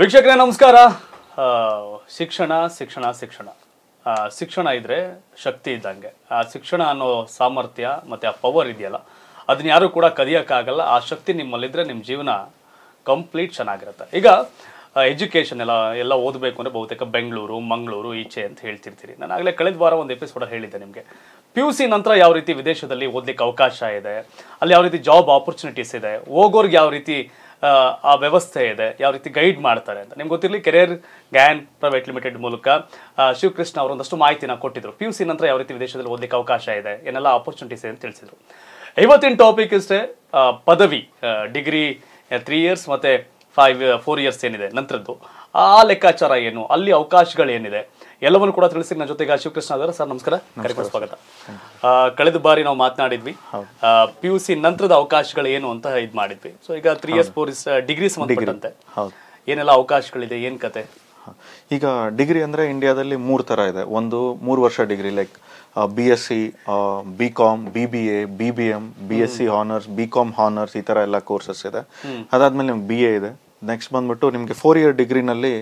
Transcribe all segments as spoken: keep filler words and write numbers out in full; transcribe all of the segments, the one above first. ವೀಕ್ಷಕರೇ ನಮಸ್ಕಾರ. ಶಿಕ್ಷಣ ಶಿಕ್ಷಣ ಶಿಕ್ಷಣ ಶಿಕ್ಷಣ ಇದ್ರೆ ಶಕ್ತಿ ಇದ್ದಂಗೆ. ಆ ಶಿಕ್ಷಣ ಅನ್ನೋ ಸಾಮರ್ಥ್ಯ ಮತ್ತು ಆ ಪವರ್ ಇದೆಯಲ್ಲ, ಅದನ್ನ ಯಾರೂ ಕೂಡ ಕದಿಯೋಕ್ಕಾಗಲ್ಲ. ಆ ಶಕ್ತಿ ನಿಮ್ಮಲ್ಲಿದ್ದರೆ ನಿಮ್ಮ ಜೀವನ ಕಂಪ್ಲೀಟ್ ಚೆನ್ನಾಗಿರುತ್ತೆ. ಈಗ ಎಜುಕೇಷನ್ ಎಲ್ಲ ಎಲ್ಲ ಓದಬೇಕು ಅಂದರೆ ಬಹುತೇಕ ಬೆಂಗಳೂರು ಮಂಗಳೂರು ಈಚೆ ಅಂತ ಹೇಳ್ತಿರ್ತೀರಿ. ನಾನು ಆಗಲೇ ಕಳೆದ ವಾರ ಒಂದು ಎಪಿಸೋಡಲ್ಲಿ ಹೇಳಿದ್ದೆ ನಿಮಗೆ, ಪಿ ಯು ಸಿ ನಂತರ ಯಾವ ರೀತಿ ವಿದೇಶದಲ್ಲಿ ಓದಲಿಕ್ಕೆ ಅವಕಾಶ ಇದೆ, ಅಲ್ಲಿ ಯಾವ ರೀತಿ ಜಾಬ್ ಆಪರ್ಚುನಿಟೀಸ್ ಇದೆ, ಹೋಗೋರ್ಗೆ ಯಾವ ರೀತಿ ಆ ವ್ಯವಸ್ಥೆ ಇದೆ, ಯಾವ ರೀತಿ ಗೈಡ್ ಮಾಡ್ತಾರೆ ಅಂತ ನಿಮ್ಗೆ ಗೊತ್ತಿರಲಿ. ಕೆರಿಯರ್ ಗ್ಯಾನ್ ಪ್ರೈವೇಟ್ ಲಿಮಿಟೆಡ್ ಮೂಲಕ ಶಿವಕೃಷ್ಣ ಅವರು ಒಂದಷ್ಟು ಮಾಹಿತಿನ ಕೊಟ್ಟಿದ್ರು. ಪಿ ಯು ಸಿ ನಂತರ ಯಾವ ರೀತಿ ವಿದೇಶದಲ್ಲಿ ಓದಲಿಕ್ಕೆ ಅವಕಾಶ ಇದೆ, ಏನೆಲ್ಲ ಆಪರ್ಚುನಿಟೀಸ್ ಇದೆ ಅಂತ ತಿಳಿಸಿದ್ರು. ಇವತ್ತಿನ ಟಾಪಿಕ್ ಇಷ್ಟೇ, ಪದವಿ ಡಿಗ್ರಿ ತ್ರೀ ಇಯರ್ಸ್ ಮತ್ತು ಫೈವ್ ಫೋರ್ ಇಯರ್ಸ್ ಏನಿದೆ ನಂತರದ್ದು, ಆ ಲೆಕ್ಕಾಚಾರ ಏನು, ಅಲ್ಲಿ ಅವಕಾಶಗಳೇನಿದೆ ಎಲ್ಲವನ್ನು ಕೂಡ ತಿಳಿಸಿ. ನನ್ನ ಜೊತೆಗೆ ಶಿವಕೃಷ್ಣ ಅವರು. ಸರ್ ನಮಸ್ಕಾರ, ಕಾರ್ಯಕ್ರಮ ಸ್ವಾಗತ. ಕಳೆದ ಬಾರಿ ನಾವು ಮಾತನಾಡಿದ್ವಿ ಪಿ ಯು ಸಿ ನಂತರದ ಅವಕಾಶಗಳು ಏನು ಅಂತ ಇದ್ ಮಾಡಿದ್ವಿ. ಸೊ ಈಗ three years four years degree ಸಂಬಂಧಪಟ್ಟಂತೆ ಏನೆಲ್ಲ ಅವಕಾಶಗಳಿದೆ, ಏನ್ ಕತೆ? ಈಗ ಡಿಗ್ರಿ ಅಂದ್ರೆ ಇಂಡಿಯಾದಲ್ಲಿ ಮೂರ್ ತರ ಇದೆ. ಒಂದು ಮೂರು ವರ್ಷ degree, like B S C, B com, B B A, B B M, B S C honours, B com honours, ಈ ತರ ಎಲ್ಲ ಕೋರ್ಸಸ್ ಇದೆ. ಅದಾದ್ಮೇಲೆ ನಿಮ್ಗೆ ಬಿ ಎ ಇದೆ. ನೆಕ್ಸ್ಟ್ ಬಂದ್ಬಿಟ್ಟು ನಿಮಗೆ ಫೋರ್ ಇಯರ್ ಡಿಗ್ರಿನಲ್ಲಿ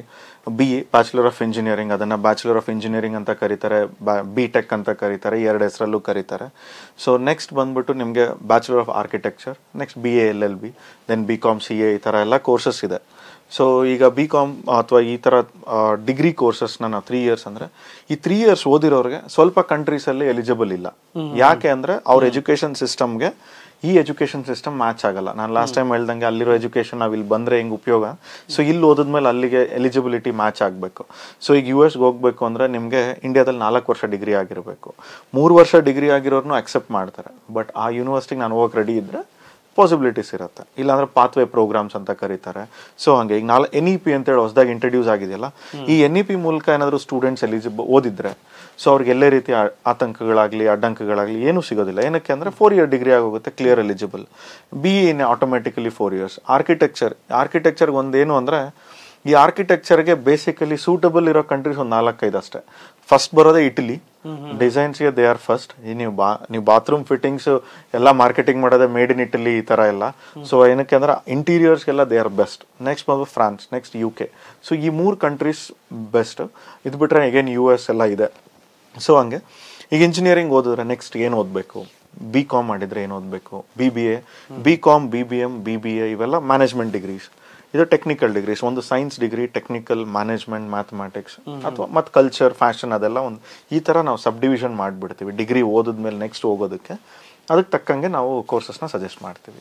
B A bachelor of engineering, ಅದನ್ನು ಬ್ಯಾಚುಲರ್ ಆಫ್ ಇಂಜಿನಿಯರಿಂಗ್ ಅಂತ ಕರೀತಾರೆ, ಬಿ ಟೆಕ್ ಅಂತ ಕರೀತಾರೆ, ಎರಡು ಹೆಸರಲ್ಲೂ ಕರೀತಾರೆ. ಸೊ ನೆಕ್ಸ್ಟ್ ಬಂದ್ಬಿಟ್ಟು ನಿಮಗೆ bachelor of architecture, next B A L L B, then B com C A, ಈ ಥರ ಎಲ್ಲ ಕೋರ್ಸಸ್ ಇದೆ. ಸೊ ಈಗ ಬಿ ಕಾಮ್ ಅಥವಾ ಈ ಥರ ಡಿಗ್ರಿ ಕೋರ್ಸಸ್ನ ನಾವು ತ್ರೀ ಇಯರ್ಸ್ ಅಂದರೆ, ಈ ತ್ರೀ ಇಯರ್ಸ್ ಓದಿರೋರಿಗೆ ಸ್ವಲ್ಪ ಕಂಟ್ರೀಸಲ್ಲಿ ಎಲಿಜಿಬಲ್ ಇಲ್ಲ. ಯಾಕೆ ಅಂದರೆ ಅವ್ರ ಎಜುಕೇಷನ್ ಸಿಸ್ಟಮ್ಗೆ ಈ ಎಜುಕೇಷನ್ ಸಿಸ್ಟಮ್ ಮ್ಯಾಚ್ ಆಗಲ್ಲ. ನಾನು ಲಾಸ್ಟ್ ಟೈಮ್ ಹೇಳ್ದಂಗೆ ಅಲ್ಲಿರೋ ಎಜುಕೇಷನ್ ನಾವು ಇಲ್ಲಿ ಬಂದರೆ ಹೆಂಗೆ ಉಪಯೋಗ, ಸೊ ಇಲ್ಲಿ ಓದಿದ್ಮೇಲೆ ಅಲ್ಲಿಗೆ ಎಲಿಜಿಬಿಲಿಟಿ ಮ್ಯಾಚ್ ಆಗಬೇಕು. ಸೊ ಈಗ ಯು ಎಸ್ಗೆ ಹೋಗಬೇಕು ಅಂದರೆ ನಿಮಗೆ ಇಂಡಿಯಾದಲ್ಲಿ ನಾಲ್ಕು ವರ್ಷ ಡಿಗ್ರಿ ಆಗಿರಬೇಕು. ಮೂರು ವರ್ಷ ಡಿಗ್ರಿ ಆಗಿರೋರ್ನು ಅಕ್ಸೆಪ್ಟ್ ಮಾಡ್ತಾರೆ, ಬಟ್ ಆ ಯೂನಿವರ್ಸಿಟಿಗೆ ನಾನು ಹೋಗಕ್ಕೆ ರೆಡಿ ಇದ್ದರೆ ಪಾಸಿಬಿಲಿಟೀಸ್ ಇರುತ್ತೆ. ಇಲ್ಲಾಂದ್ರೆ ಪಾತ್ವೇ ಪ್ರೋಗ್ರಾಮ್ಸ್ ಅಂತ ಕರೀತಾರೆ. ಸೊ ಹಂಗೆ ಈಗ ನಾಲ್ ಎನ್ ಇ ಪಿ ಅಂತೇಳಿ ಹೊಸದಾಗಿ ಇಂಟ್ರಡ್ಯೂಸ್ ಆಗಿದೆಯಲ್ಲ, ಈ ಎನ್ ಇ ಪಿ ಮೂಲಕ ಏನಾದರೂ ಸ್ಟೂಡೆಂಟ್ಸ್ ಎಲಿಜಿಬಲ್ ಓದಿದ್ರೆ ಸೊ ಅವ್ರಿಗೆ ಎಲ್ಲೇ ರೀತಿಯ ಆತಂಕಗಳಾಗಲಿ ಅಡ್ಡಂಕಗಳಾಗಲಿ ಏನೂ ಸಿಗೋದಿಲ್ಲ. ಏನಕ್ಕೆ ಅಂದರೆ ಫೋರ್ ಇಯರ್ ಡಿಗ್ರಿ ಆಗೋಗುತ್ತೆ, clear eligible. B A in automatically four years. Architecture ಆರ್ಕಿಟೆಕ್ಚರ್ಗೆ ಒಂದೇನು ಅಂದರೆ, ಈ ಆರ್ಕಿಟೆಕ್ಚರ್ಗೆ ಬೇಸಿಕಲಿ ಸೂಟಬಲ್ ಇರೋ ಕಂಟ್ರೀಸ್ ಒಂದು ನಾಲ್ಕೈದು ಅಷ್ಟೇ. ಫಸ್ಟ್ ಬರೋದೇ ಇಟಲಿ, ಡಿಸೈನ್ಸ್ಗೆ ದೇ ಆರ್ ಫಸ್ಟ್. ನೀವು ಬಾ ನೀವು ಬಾತ್ರೂಮ್ ಫಿಟ್ಟಿಂಗ್ಸ್ ಎಲ್ಲ ಮಾರ್ಕೆಟಿಂಗ್ ಮಾಡೋದೇ ಮೇಡ್ ಇನ್ ಇಟಲಿ ಈ ಥರ ಎಲ್ಲ. ಸೊ ಏನಕ್ಕೆ ಅಂದರೆ ಇಂಟೀರಿಯರ್ಸ್ಗೆಲ್ಲ ದೇ ಆರ್ ಬೆಸ್ಟ್. ನೆಕ್ಸ್ಟ್ ಬಂದು France, next U K. So ಈ ಮೂರು ಕಂಟ್ರೀಸ್ ಬೆಸ್ಟ್. ಇದು ಬಿಟ್ಟರೆ ಅಗೇನ್ ಯು ಎಸ್ ಎಲ್ಲ ಇದೆ. ಸೊ ಹಂಗೆ ಈಗ ಇಂಜಿನಿಯರಿಂಗ್ ಓದಿದ್ರೆ ನೆಕ್ಸ್ಟ್ ಏನು ಓದಬೇಕು, ಬಿ ಕಾಮ್ ಮಾಡಿದರೆ ಏನು ಓದಬೇಕು, B B A, B com, B B M, B B A, ಇವೆಲ್ಲ ಮ್ಯಾನೇಜ್ಮೆಂಟ್ ಡಿಗ್ರೀಸ್. ಇದು ಟೆಕ್ನಿಕಲ್ ಡಿಗ್ರೀಸ್. ಒಂದು science degree, technical, management, mathematics, ಅಥವಾ ಮತ್ತು ಕಲ್ಚರ್, ಫ್ಯಾಷನ್, ಅದೆಲ್ಲ ಒಂದು ಈ ಥರ ನಾವು ಸಬ್ ಡಿವಿಷನ್ ಮಾಡಿಬಿಡ್ತೀವಿ ಡಿಗ್ರಿ ಓದಿದ್ಮೇಲೆ ನೆಕ್ಸ್ಟ್ ಹೋಗೋದಕ್ಕೆ. ಅದಕ್ಕೆ ತಕ್ಕಂಗೆ ನಾವು ಕೋರ್ಸಸ್ನ ಸಜೆಸ್ಟ್ ಮಾಡ್ತೀವಿ.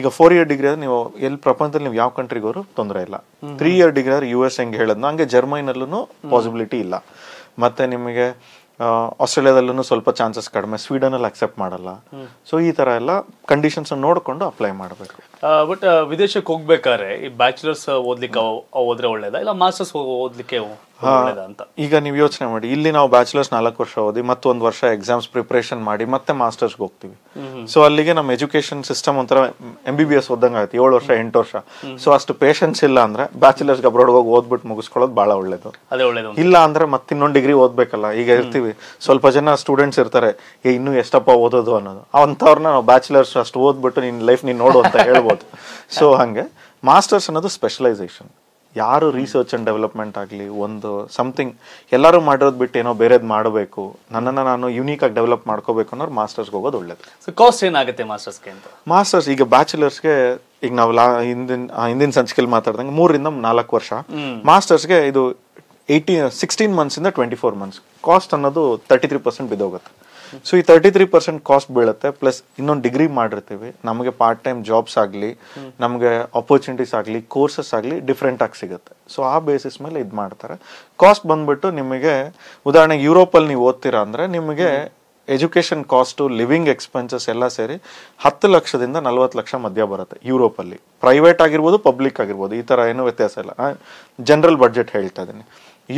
ಈಗ ಫೋರ್ ಇಯರ್ ಡಿಗ್ರಿ ಆದರೆ ನೀವು ಎಲ್ಲಿ ಪ್ರಪಂಚದಲ್ಲಿ ನೀವು ಯಾವ ಕಂಟ್ರಿಗೋರು ತೊಂದರೆ ಇಲ್ಲ. ತ್ರೀ ಇಯರ್ ಡಿಗ್ರಿ ಆದರೆ ಯು ಎಸ್ ಹೆಂಗೆ ಹೇಳಿದ್ನೋ ಹಂಗೆ ಜರ್ಮನಿನಲ್ಲೂ ಪಾಸಿಬಿಲಿಟಿ ಇಲ್ಲ. ಮತ್ತು ನಿಮಗೆ ಆಸ್ಟ್ರೇಲಿಯಾದಲ್ಲೂ ಸ್ವಲ್ಪ ಚಾನ್ಸಸ್ ಕಡಿಮೆ, ಸ್ವೀಡನಲ್ಲಿ ಅಕ್ಸೆಪ್ಟ್ ಮಾಡಲ್ಲ. ಸೊ ಈ ಥರ ಎಲ್ಲ ಕಂಡೀಷನ್ಸ್ ನೋಡಿಕೊಂಡು ಅಪ್ಲೈ ಮಾಡಬೇಕು. ಬಟ್ ವಿದೇಶಕ್ಕೆ ಹೋಗ್ಬೇಕಾದ್ರೆ ಈ ಬ್ಯಾಚುಲರ್ಸ್ ಓದ್ಲಿಕ್ಕೆ ಹೋದ್ರೆ ಒಳ್ಳೇದಾ, ಇಲ್ಲ ಮಾಸ್ಟರ್ಸ್ ಓದ್ಲಿಕ್ಕೆ ಒಳ್ಳೇದಾ ಅಂತ ಈಗ ನೀವು ಯೋಚನೆ ಮಾಡಿ. ಇಲ್ಲಿ ನಾವು ಬ್ಯಾಚುಲರ್ಸ್ ನಾಲ್ಕು ವರ್ಷ ಓದಿ ಮತ್ತೊಂದು ವರ್ಷ ಎಕ್ಸಾಮ್ಸ್ ಪ್ರಿಪರೇಷನ್ ಮಾಡಿ ಮತ್ತೆ ಮಾಸ್ಟರ್ಸ್ಗೆ ಹೋಗ್ತೀವಿ. ಸೊ ಅಲ್ಲಿಗೆ ನಮ್ಮ ಎಜುಕೇಶನ್ ಸಿಸ್ಟಮ್ ಒಂಥರ ಎಂ ಬಿ ಬಿ ಎಸ್ ಓದಂಗೆ ಆಗುತ್ತೆ, ಏಳು ವರ್ಷ ಎಂಟು ವರ್ಷ. ಸೊ ಅಷ್ಟು ಪೇಷನ್ಸ್ ಇಲ್ಲ ಅಂದ್ರೆ ಬ್ಯಾಚುಲರ್ಸ್ಗೆ ಅಬ್ರಾಡ್ ಹೋಗಿ ಓದ್ಬಿಟ್ಟು ಮುಗಿಸ್ಕೊಳ್ಳೋದು ಭಾಳ ಒಳ್ಳೇದು. ಅದೇ ಒಳ್ಳೇದು. ಇಲ್ಲ ಅಂದ್ರೆ ಮತ್ತೆ ಇನ್ನೊಂದು ಡಿಗ್ರಿ ಓದಬೇಕಲ್ಲ. ಈಗ ಇರ್ತೀವಿ ಸ್ವಲ್ಪ ಜನ ಸ್ಟೂಡೆಂಟ್ಸ್ ಇರ್ತಾರೆ, ಏ ಇನ್ನೂ ಎಷ್ಟಪ್ಪ ಓದೋದು ಅನ್ನೋದು. ಅಂಥವ್ರನ್ನ ನಾವು ಬ್ಯಾಚುಲರ್ಸ್ ಅಷ್ಟು ಓದ್ಬಿಟ್ಟು ನಿನ್ನ ಲೈಫ್ ನೀನು ನೋಡು ಅಂತ ಹೇಳ್ಬೋದು. ಸೊ ಹಾಗೆ ಮಾಸ್ಟರ್ಸ್ ಅನ್ನೋದು ಸ್ಪೆಷಲೈಸೇಷನ್. ಯಾರು ರಿಸರ್ಚ್ ಆ್ಯಂಡ್ ಡೆವಲಪ್ಮೆಂಟ್ ಆಗಲಿ, ಒಂದು ಸಮಥಿಂಗ್ ಎಲ್ಲರೂ ಮಾಡಿರೋದು ಬಿಟ್ಟು ಏನೋ ಬೇರೆದು ಮಾಡಬೇಕು, ನನ್ನನ್ನು ನಾನು ಯುನೀಕಾಗಿ ಡೆವಲಪ್ ಮಾಡ್ಕೋಬೇಕು ಅನ್ನೋರು ಮಾಸ್ಟರ್ಸ್ಗೆ ಹೋಗೋದು ಒಳ್ಳೇದು. ಸೊ ಕಾಸ್ಟ್ ಏನಾಗುತ್ತೆ ಮಾಸ್ಟರ್ಸ್ಗೆ ಅಂತ? ಮಾಸ್ಟರ್ಸ್ ಈಗ ಬ್ಯಾಚುಲರ್ಸ್ಗೆ ಈಗ ನಾವು ಲಾ ಹಿಂದಿನ ಹಿಂದಿನ ಸಂಚಿಕೆಯಲ್ಲಿ ಮಾತಾಡ್ದಂಗೆ ಮೂರರಿಂದ ನಾಲ್ಕು ವರ್ಷ, ಮಾಸ್ಟರ್ಸ್ಗೆ ಇದು ಏಯ್ಟಿ ಸಿಕ್ಸ್ಟೀನ್ ಮಂತ್ಸಿಂದ ಟ್ವೆಂಟಿ ಫೋರ್ ಮಂತ್ಸ್. ಕಾಸ್ಟ್ ಅನ್ನೋದು ತರ್ಟಿ ತ್ರೀ ಪರ್ಸೆಂಟ್ ಬಿದ್ದೋಗುತ್ತೆ. ಸೊ ಈ ತರ್ಟಿ ತ್ರೀ ಪರ್ಸೆಂಟ್ ಕಾಸ್ಟ್ ಬೀಳುತ್ತೆ. ಪ್ಲಸ್ ಇನ್ನೊಂದು ಡಿಗ್ರಿ ಮಾಡಿರ್ತೀವಿ, ನಮಗೆ ಪಾರ್ಟ್ ಟೈಮ್ ಜಾಬ್ಸ್ ಆಗಲಿ, ನಮಗೆ ಅಪರ್ಚುನಿಟೀಸ್ ಆಗಲಿ, ಕೋರ್ಸಸ್ ಆಗಲಿ ಡಿಫ್ರೆಂಟ್ ಆಗಿ ಸಿಗುತ್ತೆ. ಸೊ ಆ ಬೇಸಿಸ್ ಮೇಲೆ ಇದು ಮಾಡ್ತಾರೆ. ಕಾಸ್ಟ್ ಬಂದ್ಬಿಟ್ಟು ನಿಮಗೆ ಉದಾಹರಣೆಗೆ ಯುರೋಪಲ್ಲಿ ನೀವು ಓದ್ತೀರಾ ಅಂದರೆ ನಿಮಗೆ ಎಜುಕೇಷನ್ ಕಾಸ್ಟು, ಲಿವಿಂಗ್ ಎಕ್ಸ್ಪೆನ್ಸಸ್ ಎಲ್ಲ ಸೇರಿ ಹತ್ತು ಲಕ್ಷದಿಂದ ನಲ್ವತ್ತು ಲಕ್ಷ ಮಧ್ಯ ಬರುತ್ತೆ ಯುರೋಪಲ್ಲಿ. ಪ್ರೈವೇಟ್ ಆಗಿರ್ಬೋದು, ಪಬ್ಲಿಕ್ ಆಗಿರ್ಬೋದು, ಈ ಥರ ಏನೂ ವ್ಯತ್ಯಾಸ ಇಲ್ಲ. ಜನರಲ್ ಬಡ್ಜೆಟ್ ಹೇಳ್ತಾ ಇದ್ದೀನಿ.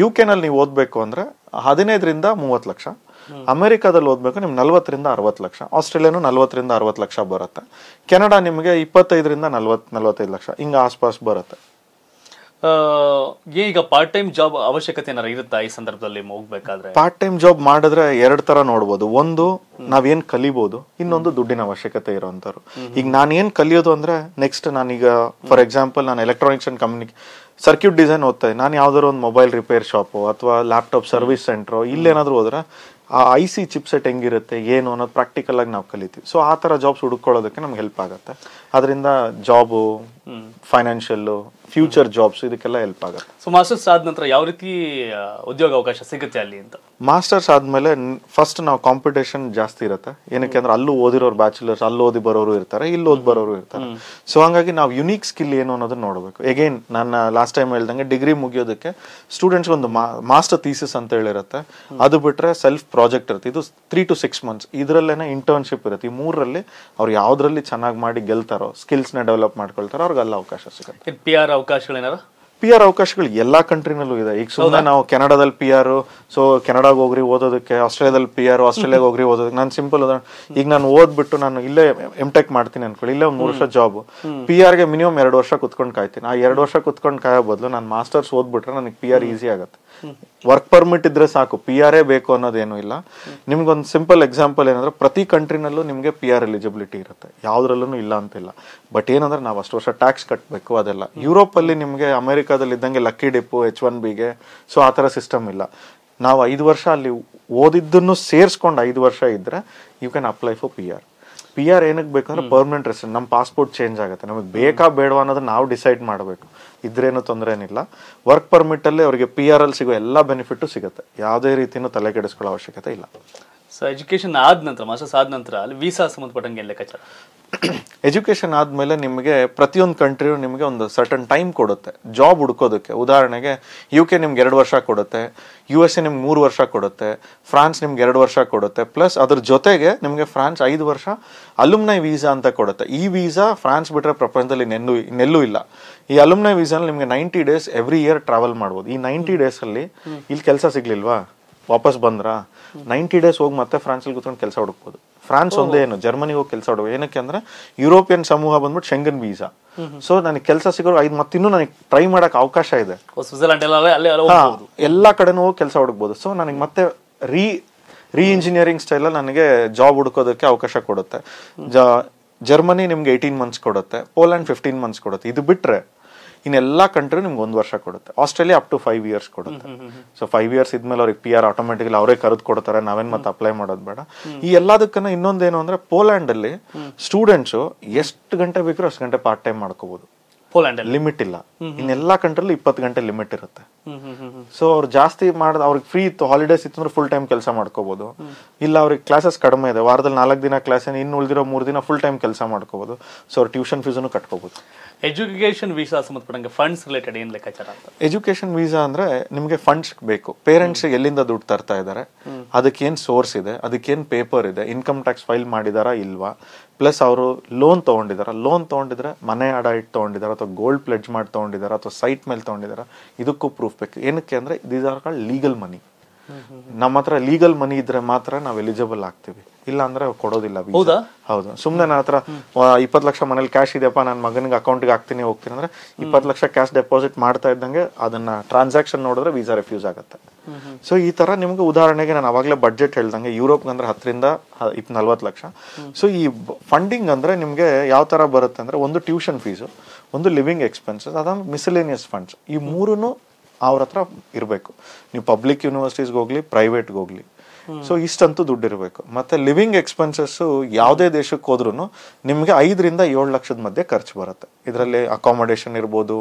ಯು ಕೆನಲ್ಲಿ ನೀವು ಓದಬೇಕು ಅಂದರೆ ಹದಿನೈದರಿಂದ ಮೂವತ್ತು ಲಕ್ಷ, ಅಮೆರಿಕಾದಲ್ಲಿ ಓದಬೇಕು ನಿಮ್ಗೆ ನಲ್ವತ್ತರಿಂದ ಅರವತ್ತು ಲಕ್ಷ, ಆಸ್ಟ್ರೇಲಿಯಾನು ನಲ್ವತ್ತರಿಂದ ಅರವತ್ತು ಲಕ್ಷ ಬರುತ್ತೆ, ಕೆನಡಾ ನಿಮಗೆ ಇಪ್ಪತ್ತೈದರಿಂದ ನಲ್ವತ್ತು ನಲ್ವತ್ತೈದು ಲಕ್ಷ ಹಿಂಗೆ ಆಸ್ಪಾಸ್ ಬರುತ್ತೆ. ಈಗ ಪಾರ್ಟ್ ಟೈಮ್ ಜಾಬ್ ಅವಶ್ಯಕತೆ ಏನಾರ ಇರುತ್ತಾ ಈ ಸಂದರ್ಭದಲ್ಲಿ ಹೋಗಬೇಕಾದ್ರೆ? ಪಾರ್ಟ್ ಟೈಮ್ ಜಾಬ್ ಮಾಡಿದ್ರೆ ಎರಡು ತರ ನೋಡ್ಬೋದು. ಒಂದು ನಾವೇನ್ ಕಲಿಬಹುದು, ಇನ್ನೊಂದು ದುಡ್ಡಿನ ಅವಶ್ಯಕತೆ ಇರೋಂಥವ್ರು. ಈಗ ನಾನೇನ್ ಕಲಿಯೋದು ಅಂದ್ರೆ ನೆಕ್ಸ್ಟ್ ನಾನೀಗ ಫಾರ್ ಎಕ್ಸಾಂಪಲ್ ನಾನು electronics and communication circuit design ಓದ್ತಾ ನಾನು ಯಾವ್ದಾದ್ರು ಒಂದು ಮೊಬೈಲ್ ರಿಪೇರ್ ಶಾಪು ಅಥವಾ ಲ್ಯಾಪ್ಟಾಪ್ ಸರ್ವಿಸ್ ಸೆಂಟ್ರೋ ಇಲ್ಲೇನಾದ್ರು ಹೋದ್ರೆ ಆ ಐ ಸಿ ಚಿಪ್ಸೆಟ್ ಹೆಂಗಿರುತ್ತೆ ಏನು ಅನ್ನೋದು ಪ್ರಾಕ್ಟಿಕಲ್ ಆಗಿ ನಾವು ಕಲಿತೀವಿ. ಸೊ ಆ ಥರ ಜಾಬ್ಸ್ ಹುಡುಕೊಳ್ಳೋದಕ್ಕೆ ನಮ್ಗೆ ಹೆಲ್ಪ್ ಆಗುತ್ತೆ. ಅದರಿಂದ ಜಾಬು, ಫೈನಾನ್ಷಿಯಲ್ಲು, ಫ್ಯೂಚರ್ ಜಾಬ್ಸ್ ಇದಕ್ಕೆಲ್ಲ ಹೆಲ್ಪ್ ಆಗುತ್ತೆ. ಸೊ ಮಾಸ್ಟರ್ಸ್ ಆದ ನಂತರ ಯಾವ ರೀತಿ ಉದ್ಯೋಗ ಅವಕಾಶ ಸಿಗುತ್ತೆ ಅಲ್ಲಿ ಅಂತ? ಮಾಸ್ಟರ್ಸ್ ಆದಮೇಲೆ ಫಸ್ಟ್ ನಾವು ಕಾಂಪಿಟೇಷನ್ ಜಾಸ್ತಿ ಇರುತ್ತೆ. ಏನಕ್ಕೆ ಅಂದರೆ ಅಲ್ಲೂ ಓದಿರೋರು ಬ್ಯಾಚುಲರ್ಸ್, ಅಲ್ಲಿ ಓದಿ ಬರೋರು ಇರ್ತಾರೆ, ಇಲ್ಲಿ ಓದಿ ಬರೋರು ಇರ್ತಾರೆ. ಸೊ ಹಾಗಾಗಿ ನಾವು ಯುನೀಕ್ ಸ್ಕಿಲ್ ಏನು ಅನ್ನೋದನ್ನ ನೋಡಬೇಕು. ಎಗೇನ್ ನಾನು ಲಾಸ್ಟ್ ಟೈಮ್ ಹೇಳ್ದಂಗೆ ಡಿಗ್ರಿ ಮುಗಿಯೋದಕ್ಕೆ ಸ್ಟೂಡೆಂಟ್ಸ್ಗೆ ಒಂದು ಮಾಸ್ಟರ್ ಥೀಸಿಸ್ ಅಂತ ಹೇಳಿರುತ್ತೆ. ಅದು ಬಿಟ್ಟರೆ ಸೆಲ್ಫ್ ಪ್ರಾಜೆಕ್ಟ್ ಇರುತ್ತೆ. ಇದು ತ್ರೀ ಟು ಸಿಕ್ಸ್ ಮಂತ್ಸ್ ಇದರಲ್ಲೇನೆ ಇಂಟರ್ನ್ಶಿಪ್ ಇರುತ್ತೆ. ಈ ಮೂರರಲ್ಲಿ ಅವ್ರು ಯಾವುದರಲ್ಲಿ ಚೆನ್ನಾಗಿ ಮಾಡಿ ಗೆಲ್ತಾರೋ, ಸ್ಕಿಲ್ಸ್ನ ಡೆವಲಪ್ ಮಾಡ್ಕೊಳ್ತಾರೋ ಅವ್ರಿಗೆಲ್ಲ ಅವಕಾಶ ಸಿಗುತ್ತೆ. ಪಿ ಆರ್ ಅವಕಾಶಗಳೇನಾರು? ಪಿ ಆರ್ ಅವಕಾಶಗಳು ಎಲ್ಲ ಕಂಟ್ರಿನಲ್ಲೂ ಇದೆ. ಈಗ ಸುಮ್ಮನೆ ನಾವು ಕೆನಡಾದಲ್ಲಿ ಪಿ ಆರ್, ಸೊ ಕೆನಡಾಗ ಹೋಗ್ರಿ ಓದೋದಕ್ಕೆ, ಆಸ್ಟ್ರೇಲಿಯಾದಲ್ಲಿ ಪಿ ಆರ್, ಆಸ್ಟ್ರೇಲಿಯಾಗ ಹೋಗ್ರಿ ಓದೋದಕ್ಕೆ. ನಾನು ಸಿಂಪಲ್ ಈಗ ನಾನು ಓದ್ಬಿಟ್ಟು ನಾನು ಇಲ್ಲೇ ಎಮ್ ಟೆಕ್ ಮಾಡ್ತೀನಿ ಅನ್ಕೊಳ್ಳಿ, ಇಲ್ಲೇ ಒಂದು ಮೂರು ವರ್ಷ ಜಾಬ್, ಪಿ ಆರ್ಗೆ ಮಿನಿಮಮ್ ಎರಡು ವರ್ಷ ಕುತ್ಕೊಂಡು ಕಾಯ್ತೀನಿ. ಆ ಎರಡು ವರ್ಷ ಕುತ್ಕೊಂಡು ಕಾಯೋ ಬದಲು ನಾನು ಮಾಸ್ಟರ್ಸ್ ಓದ್ಬಿಟ್ರೆ ನನಗೆ ಪಿ ಆರ್ ಈಸಿ ಆಗುತ್ತೆ. ವರ್ಕ್ ಪರ್ಮಿಟ್ ಇದ್ರೆ ಸಾಕು, ಪಿ ಆರ್ ಎ ಬೇಕು ಅನ್ನೋದೇನು ಇಲ್ಲ. ನಿಮ್ಗೊಂದು ಸಿಂಪಲ್ ಎಕ್ಸಾಂಪಲ್ ಏನಂದ್ರೆ ಪ್ರತಿ ಕಂಟ್ರಿನಲ್ಲೂ ನಿಮಗೆ ಪಿ ಆರ್ ಎಲಿಜಿಬಿಲಿಟಿ ಇರುತ್ತೆ, ಯಾವ್ದ್ರಲ್ಲೂ ಇಲ್ಲ ಅಂತಿಲ್ಲ. ಬಟ್ ಏನಂದ್ರೆ ನಾವು ಅಷ್ಟು ವರ್ಷ ಟ್ಯಾಕ್ಸ್ ಕಟ್ಟಬೇಕು ಅದೆಲ್ಲ. ಯುರೋಪ್ ಅಲ್ಲಿ ನಿಮಗೆ ಅಮೆರಿಕಾದಲ್ಲಿ ಇದ್ದಂಗೆ ಲಕ್ಕಿ ಡಿಪ್ಪು ಎಚ್ ಒನ್ ಬಿಗೆ, ಸೊ ಆ ಥರ ಸಿಸ್ಟಮ್ ಇಲ್ಲ. ನಾವು ಐದು ವರ್ಷ ಅಲ್ಲಿ ಓದಿದ್ದನ್ನು ಸೇರಿಸ್ಕೊಂಡು ಐದು ವರ್ಷ ಇದ್ರೆ you can apply for P R. P R ಏನಕ್ಕೆ ಬೇಕಂದ್ರೆ ಪರ್ಮನೆಂಟ್ ರೆಸಿಡೆಂಟ್. ನಮ್ಮ ಪಾಸ್ಪೋರ್ಟ್ ಚೇಂಜ್ ಆಗುತ್ತೆ, ನಮಗೆ ಬೇಕಾ ಬೇಡವಾ ಅನ್ನೋದನ್ನ ನಾವು ಡಿಸೈಡ್ ಮಾಡಬೇಕು. ಇದ್ರೇನು ತೊಂದರೆ ಏನಿಲ್ಲ. ವರ್ಕ್ ಪರ್ಮಿಟಲ್ಲಿ ಅವರಿಗೆ ಪಿ ಆರ್ ಅಲ್ಲಿ ಸಿಗೋ ಎಲ್ಲ ಬೆನಿಫಿಟ್ಟು ಸಿಗುತ್ತೆ. ಯಾವುದೇ ರೀತಿಯೂ ತಲೆ ಕೆಡಿಸ್ಕೊಳ್ಳೋ ಅವಶ್ಯಕತೆ ಇಲ್ಲ. ಸೊ ಎಜುಕೇಷನ್ ಆದ ನಂತರ, ಮಾಸ್ಟರ್ಸ್ ಆದ ನಂತರ ಅಲ್ಲಿ ವೀಸಾ ಸಂಬಂಧಪಟ್ಟಂಗೆ ಲೆಕ್ಕಾಚಾರ? ಎಜುಕೇಷನ್ ಆದಮೇಲೆ ನಿಮಗೆ ಪ್ರತಿಯೊಂದು ಕಂಟ್ರಿಯು ನಿಮಗೆ ಒಂದು ಸರ್ಟನ್ ಟೈಮ್ ಕೊಡುತ್ತೆ ಜಾಬ್ ಹುಡ್ಕೋದಕ್ಕೆ. ಉದಾಹರಣೆಗೆ ಯು ಕೆ ನಿಮ್ಗೆ ಎರಡು ವರ್ಷ ಕೊಡುತ್ತೆ, ಯು ಎಸ್ ಎ ನಿಮ್ಗೆ ಮೂರು ವರ್ಷ ಕೊಡುತ್ತೆ, ಫ್ರಾನ್ಸ್ ನಿಮ್ಗೆ ಎರಡು ವರ್ಷ ಕೊಡುತ್ತೆ. ಪ್ಲಸ್ ಅದ್ರ ಜೊತೆಗೆ ನಿಮಗೆ ಫ್ರಾನ್ಸ್ ಐದು ವರ್ಷ ಅಲುಮ್ನೈ ವೀಸಾ ಅಂತ ಕೊಡುತ್ತೆ. ಈ ವೀಸಾ ಫ್ರಾನ್ಸ್ ಬಿಟ್ಟರೆ ಪ್ರಪಂಚದಲ್ಲಿ ನೆಲ್ಲು ನೆಲ್ಲೂ ಇಲ್ಲ. ಈ ಅಲುಮ್ನೈ ವೀಸಾನಲ್ಲಿ ನಿಮಗೆ ninety days every year travel ಮಾಡ್ಬೋದು. ಈ ನೈಂಟಿ ಡೇಸಲ್ಲಿ ಇಲ್ಲಿ ಕೆಲಸ ಸಿಗ್ಲಿಲ್ವಾ, ವಾಪಸ್ ಬಂದ್ರ ನೈಂಟಿ ಡೇಸ್ ಹೋಗಿ ಮತ್ತೆ ಫ್ರಾನ್ಸಲ್ಲಿ ಕೂತ್ಕೊಂಡು ಕೆಲಸ ಹುಡುಕ್ಬೋದು. ಫ್ರಾನ್ಸ್ ಒಂದೇ ಏನು, ಜರ್ಮನಿಗೆ ಹೋಗಿ ಕೆಲಸ ಹುಡುಗ. ಏನಕ್ಕೆ ಅಂದ್ರೆ ಯುರೋಪಿಯನ್ ಸಮೂಹ ಬಂದ್ಬಿಟ್ಟು ಶೆಂಗನ್ ವೀಸಾ. ಸೊ ನನಗೆ ಕೆಲಸ ಸಿಗೋ ಐದು ಮತ್ತಿನ್ನೂ ನನಗೆ ಟ್ರೈ ಮಾಡಕ್ಕೆ ಅವಕಾಶ ಇದೆ. ಎಲ್ಲ ಕಡೆನೂ ಹೋಗಿ ಕೆಲಸ ಹುಡುಕ್ಬೋದು. ಸೊ ನನಗೆ ಮತ್ತೆ ರೀ ರೀ ಇಂಜಿನಿಯರಿಂಗ್ ಸ್ಟೈಲಲ್ಲಿ ನನಗೆ ಜಾಬ್ ಹುಡುಕೋದಕ್ಕೆ ಅವಕಾಶ ಕೊಡುತ್ತೆ. ಜರ್ಮನಿ ನಿಮ್ಗೆ ಏಯ್ಟೀನ್ ಮಂತ್ಸ್ ಕೊಡುತ್ತೆ, ಪೋಲ್ಯಾಂಡ್ ಫಿಫ್ಟೀನ್ ಮಂತ್ಸ್ ಕೊಡುತ್ತೆ. ಇದು ಬಿಟ್ರೆ ಇನ್ನೆಲ್ಲ ಕಂಟ್ರಿ ನಿಮ್ಗೆ ಒಂದು ವರ್ಷ ಕೊಡುತ್ತೆ. Australia up to five years ಕೊಡುತ್ತೆ. ಸೊ ಫೈವ್ ಇಯರ್ಸ್ ಇದ್ಮೇಲೆ ಅವ್ರಿಗೆ ಪಿ ಆರ್ ಆಟೋಮೆಟಿಕಲಿ ಅವರೇ ಕರೆದು ಕೊಡ್ತಾರೆ, ನಾವೇನು ಮತ್ತೆ ಅಪ್ಲೈ ಮಾಡೋದು ಬೇಡ. ಈ ಎಲ್ಲದಕ್ಕನ್ನ ಇನ್ನೊಂದೇನು ಅಂದ್ರೆ ಪೋಲ್ಯಾಂಡಲ್ಲಿ ಸ್ಟೂಡೆಂಟ್ಸು ಎಷ್ಟು ಗಂಟೆ ಬೇಕಿರೋ ಅಷ್ಟು ಗಂಟೆ ಪಾರ್ಟ್ ಟೈಮ್ ಮಾಡ್ಕೋಬಹುದು. ಪೋಲ್ಯಾಂಡಲ್ಲಿ ಲಿಮಿಟ್ ಇಲ್ಲ. ಇನ್ನೆಲ್ಲ ಕಂಟ್ರಿಲಿ ಇಪ್ಪತ್ತು ಗಂಟೆ ಲಿಮಿಟ್ ಇರುತ್ತೆ. ಸೊ ಅವ್ರು ಜಾಸ್ತಿ ಮಾಡಿದ ಅವ್ರಿಗೆ ಫ್ರೀ ಇತ್ತು, ಹಾಲಿಡೇಸ್ ಇತ್ತು ಅಂದ್ರೆ ಫುಲ್ ಟೈಮ್ ಕೆಲಸ ಮಾಡ್ಕೋಬಹುದು. ಇಲ್ಲ ಅವ್ರಿಗೆ ಕ್ಲಾಸಸ್ ಕಡಿಮೆ ಇದೆ, ವಾರದಲ್ಲಿ ನಾಲ್ಕು ದಿನ ಕ್ಲಾಸ್, ಇನ್ನು ಉಳಿದಿರೋ ಮೂರು ದಿನ ಫುಲ್ ಟೈಮ್ ಕೆಲಸ ಮಾಡ್ಕೋಬಹುದು. ಸೊ ಅವ್ರು ಟ್ಯೂಷನ್ ಫೀಸನ್ನು ಕಟ್ಕೋಬಹುದು. ಎಜುಕೇಶನ್ ವೀಸಾ ಸಂಬಂಧಪಟ್ಟಂಗೆ ಫಂಡ್ಸ್ ರಿಲೇಟೆಡ್ ಏನು ಲೆಕ್ಕಾಚಾರ? ಎಜುಕೇಶನ್ ವೀಸಾ ಅಂದರೆ ನಿಮಗೆ ಫಂಡ್ಸ್ ಬೇಕು. ಪೇರೆಂಟ್ಸ್ ಎಲ್ಲಿಂದ ದುಡ್ಡು ತರ್ತಾ ಇದ್ದಾರೆ, ಅದಕ್ಕೇನು ಸೋರ್ಸ್ ಇದೆ, ಅದಕ್ಕೇನು ಪೇಪರ್ ಇದೆ, ಇನ್ಕಮ್ ಟ್ಯಾಕ್ಸ್ ಫೈಲ್ ಮಾಡಿದಾರಾ ಇಲ್ವಾ, ಪ್ಲಸ್ ಅವರು ಲೋನ್ ತೊಗೊಂಡಿದ್ದಾರೆ, ಲೋನ್ ತೊಗೊಂಡಿದ್ರೆ ಮನೆ ಅಡ ಇಟ್ಟು ತೊಗೊಂಡಿದ್ದಾರೆ, ಅಥವಾ ಗೋಲ್ಡ್ ಪ್ಲೆಡ್ಜ್ ಮಾಡಿ ತೊಗೊಂಡಿದ್ದಾರೆ, ಅಥವಾ ಸೈಟ್ ಮೇಲೆ ತೊಗೊಂಡಿದ್ದಾರೆ, ಇದಕ್ಕೂ ಪ್ರೂಫ್ ಬೇಕು. ಏನಕ್ಕೆ ಅಂದರೆ these are called legal money. ನಮ್ಮ ಹತ್ರ ಲೀಗಲ್ ಮನಿ ಇದ್ರೆ ಮಾತ್ರ ನಾವು ಎಲಿಜಿಬಲ್ ಆಗ್ತೀವಿ, ಇಲ್ಲ ಅಂದ್ರೆ ಕೊಡೋದಿಲ್ಲ. ಹೌದು, ಸುಮ್ಮನೆ ನನ್ನ ಹತ್ರ ಇಪ್ಪತ್ತು ಲಕ್ಷ ಮನೇಲಿ ಕ್ಯಾಶ್ ಇದೆಯಪ್ಪ, ನನ್ನ ಮಗನಿಗೆ ಅಕೌಂಟ್ಗೆ ಹಾಕ್ತೀನಿ ಹೋಗ್ತೀನಿ ಅಂದ್ರೆ ಇಪ್ಪತ್ತು ಲಕ್ಷ ಕ್ಯಾಶ್ ಡೆಪಾಸಿಟ್ ಮಾಡ್ತಾ ಇದ್ದಂಗೆ ಅದನ್ನ ಟ್ರಾನ್ಸಾಕ್ಷನ್ ನೋಡಿದ್ರೆ ವೀಸಾ ರಿಫ್ಯೂಸ್ ಆಗುತ್ತೆ. ಸೊ ಈ ತರ ನಿಮ್ಗೆ ಉದಾಹರಣೆಗೆ ನಾನು ಅವಾಗಲೇ ಬಡ್ಜೆಟ್ ಹೇಳ್ದಂಗೆ ಯುರೋಪ್ಗೆ ಅಂದ್ರೆ ಹತ್ತರಿಂದ ಇಪ್ಪ ನಲ್ವತ್ತು ಲಕ್ಷ. ಸೊ ಈ ಫಂಡಿಂಗ್ ಅಂದ್ರೆ ನಿಮ್ಗೆ ಯಾವ ತರ ಬರುತ್ತೆ ಅಂದ್ರೆ ಒಂದು ಟ್ಯೂಷನ್ ಫೀಸು, ಒಂದು ಲಿವಿಂಗ್ ಎಕ್ಸ್ಪೆನ್ಸಸ್, ಅದಾದ ಮಿಸಲೇನಿಯಸ್ ಫಂಡ್ಸ್. ಈ ಮೂರನ್ನು ಅವ್ರ ಹತ್ರ ಇರಬೇಕು. ನೀವು ಪಬ್ಲಿಕ್ ಯೂನಿವರ್ಸಿಟೀಸ್ಗೆ ಹೋಗ್ಲಿ, ಪ್ರೈವೇಟ್ಗೆ ಹೋಗ್ಲಿ, ಸೊ ಇಷ್ಟಂತೂ ದುಡ್ಡು ಇರಬೇಕು. ಮತ್ತೆ ಲಿವಿಂಗ್ ಎಕ್ಸ್ಪೆನ್ಸಸ್ಸು ಯಾವುದೇ ದೇಶಕ್ಕೆ ಹೋದ್ರೂ ನಿಮಗೆ ಐದರಿಂದ ಏಳು ಲಕ್ಷದ ಮಧ್ಯೆ ಖರ್ಚು ಬರುತ್ತೆ. ಇದರಲ್ಲಿ ಅಕಾಮಡೇಷನ್ ಇರ್ಬೋದು,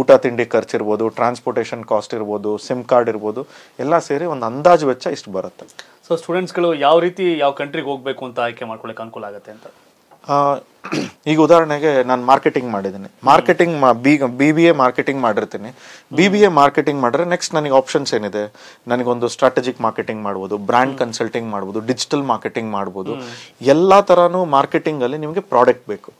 ಊಟ ತಿಂಡಿ ಖರ್ಚು ಇರ್ಬೋದು, ಟ್ರಾನ್ಸ್ಪೋರ್ಟೇಷನ್ ಕಾಸ್ಟ್ ಇರ್ಬೋದು, ಸಿಮ್ ಕಾರ್ಡ್ ಇರ್ಬೋದು, ಎಲ್ಲ ಸೇರಿ ಒಂದು ಅಂದಾಜು ವೆಚ್ಚ ಇಷ್ಟು ಬರುತ್ತೆ. ಸೊ ಸ್ಟೂಡೆಂಟ್ಸ್ಗಳು ಯಾವ ರೀತಿ ಯಾವ ಕಂಟ್ರಿಗೆ ಹೋಗಬೇಕು ಅಂತ ಆಯ್ಕೆ ಮಾಡ್ಕೊಳ್ಳೋಕೆ ಅನುಕೂಲ ಆಗುತ್ತೆ ಅಂತ? ಈಗ ಉದಾಹರಣೆಗೆ ನಾನು ಮಾರ್ಕೆಟಿಂಗ್ ಮಾಡಿದ್ದೀನಿ, marketing B B B A marketing ಮಾಡಿರ್ತೀನಿ. ಬಿ ಬಿ ಎ ಮಾರ್ಕೆಟಿಂಗ್ ಮಾಡಿದ್ರೆ ನೆಕ್ಸ್ಟ್ ನನಗೆ ಆಪ್ಷನ್ಸ್ ಏನಿದೆ, ನನಗೊಂದು ಸ್ಟ್ರಾಟಜಿಕ್ ಮಾರ್ಕೆಟಿಂಗ್ ಮಾಡ್ಬೋದು, ಬ್ರ್ಯಾಂಡ್ ಕನ್ಸಲ್ಟಿಂಗ್ ಮಾಡ್ಬೋದು, ಡಿಜಿಟಲ್ ಮಾರ್ಕೆಟಿಂಗ್ ಮಾಡ್ಬೋದು. ಎಲ್ಲ ಥರನೂ ಮಾರ್ಕೆಟಿಂಗಲ್ಲಿ ನಿಮಗೆ ಪ್ರಾಡಕ್ಟ್ ಬೇಕು.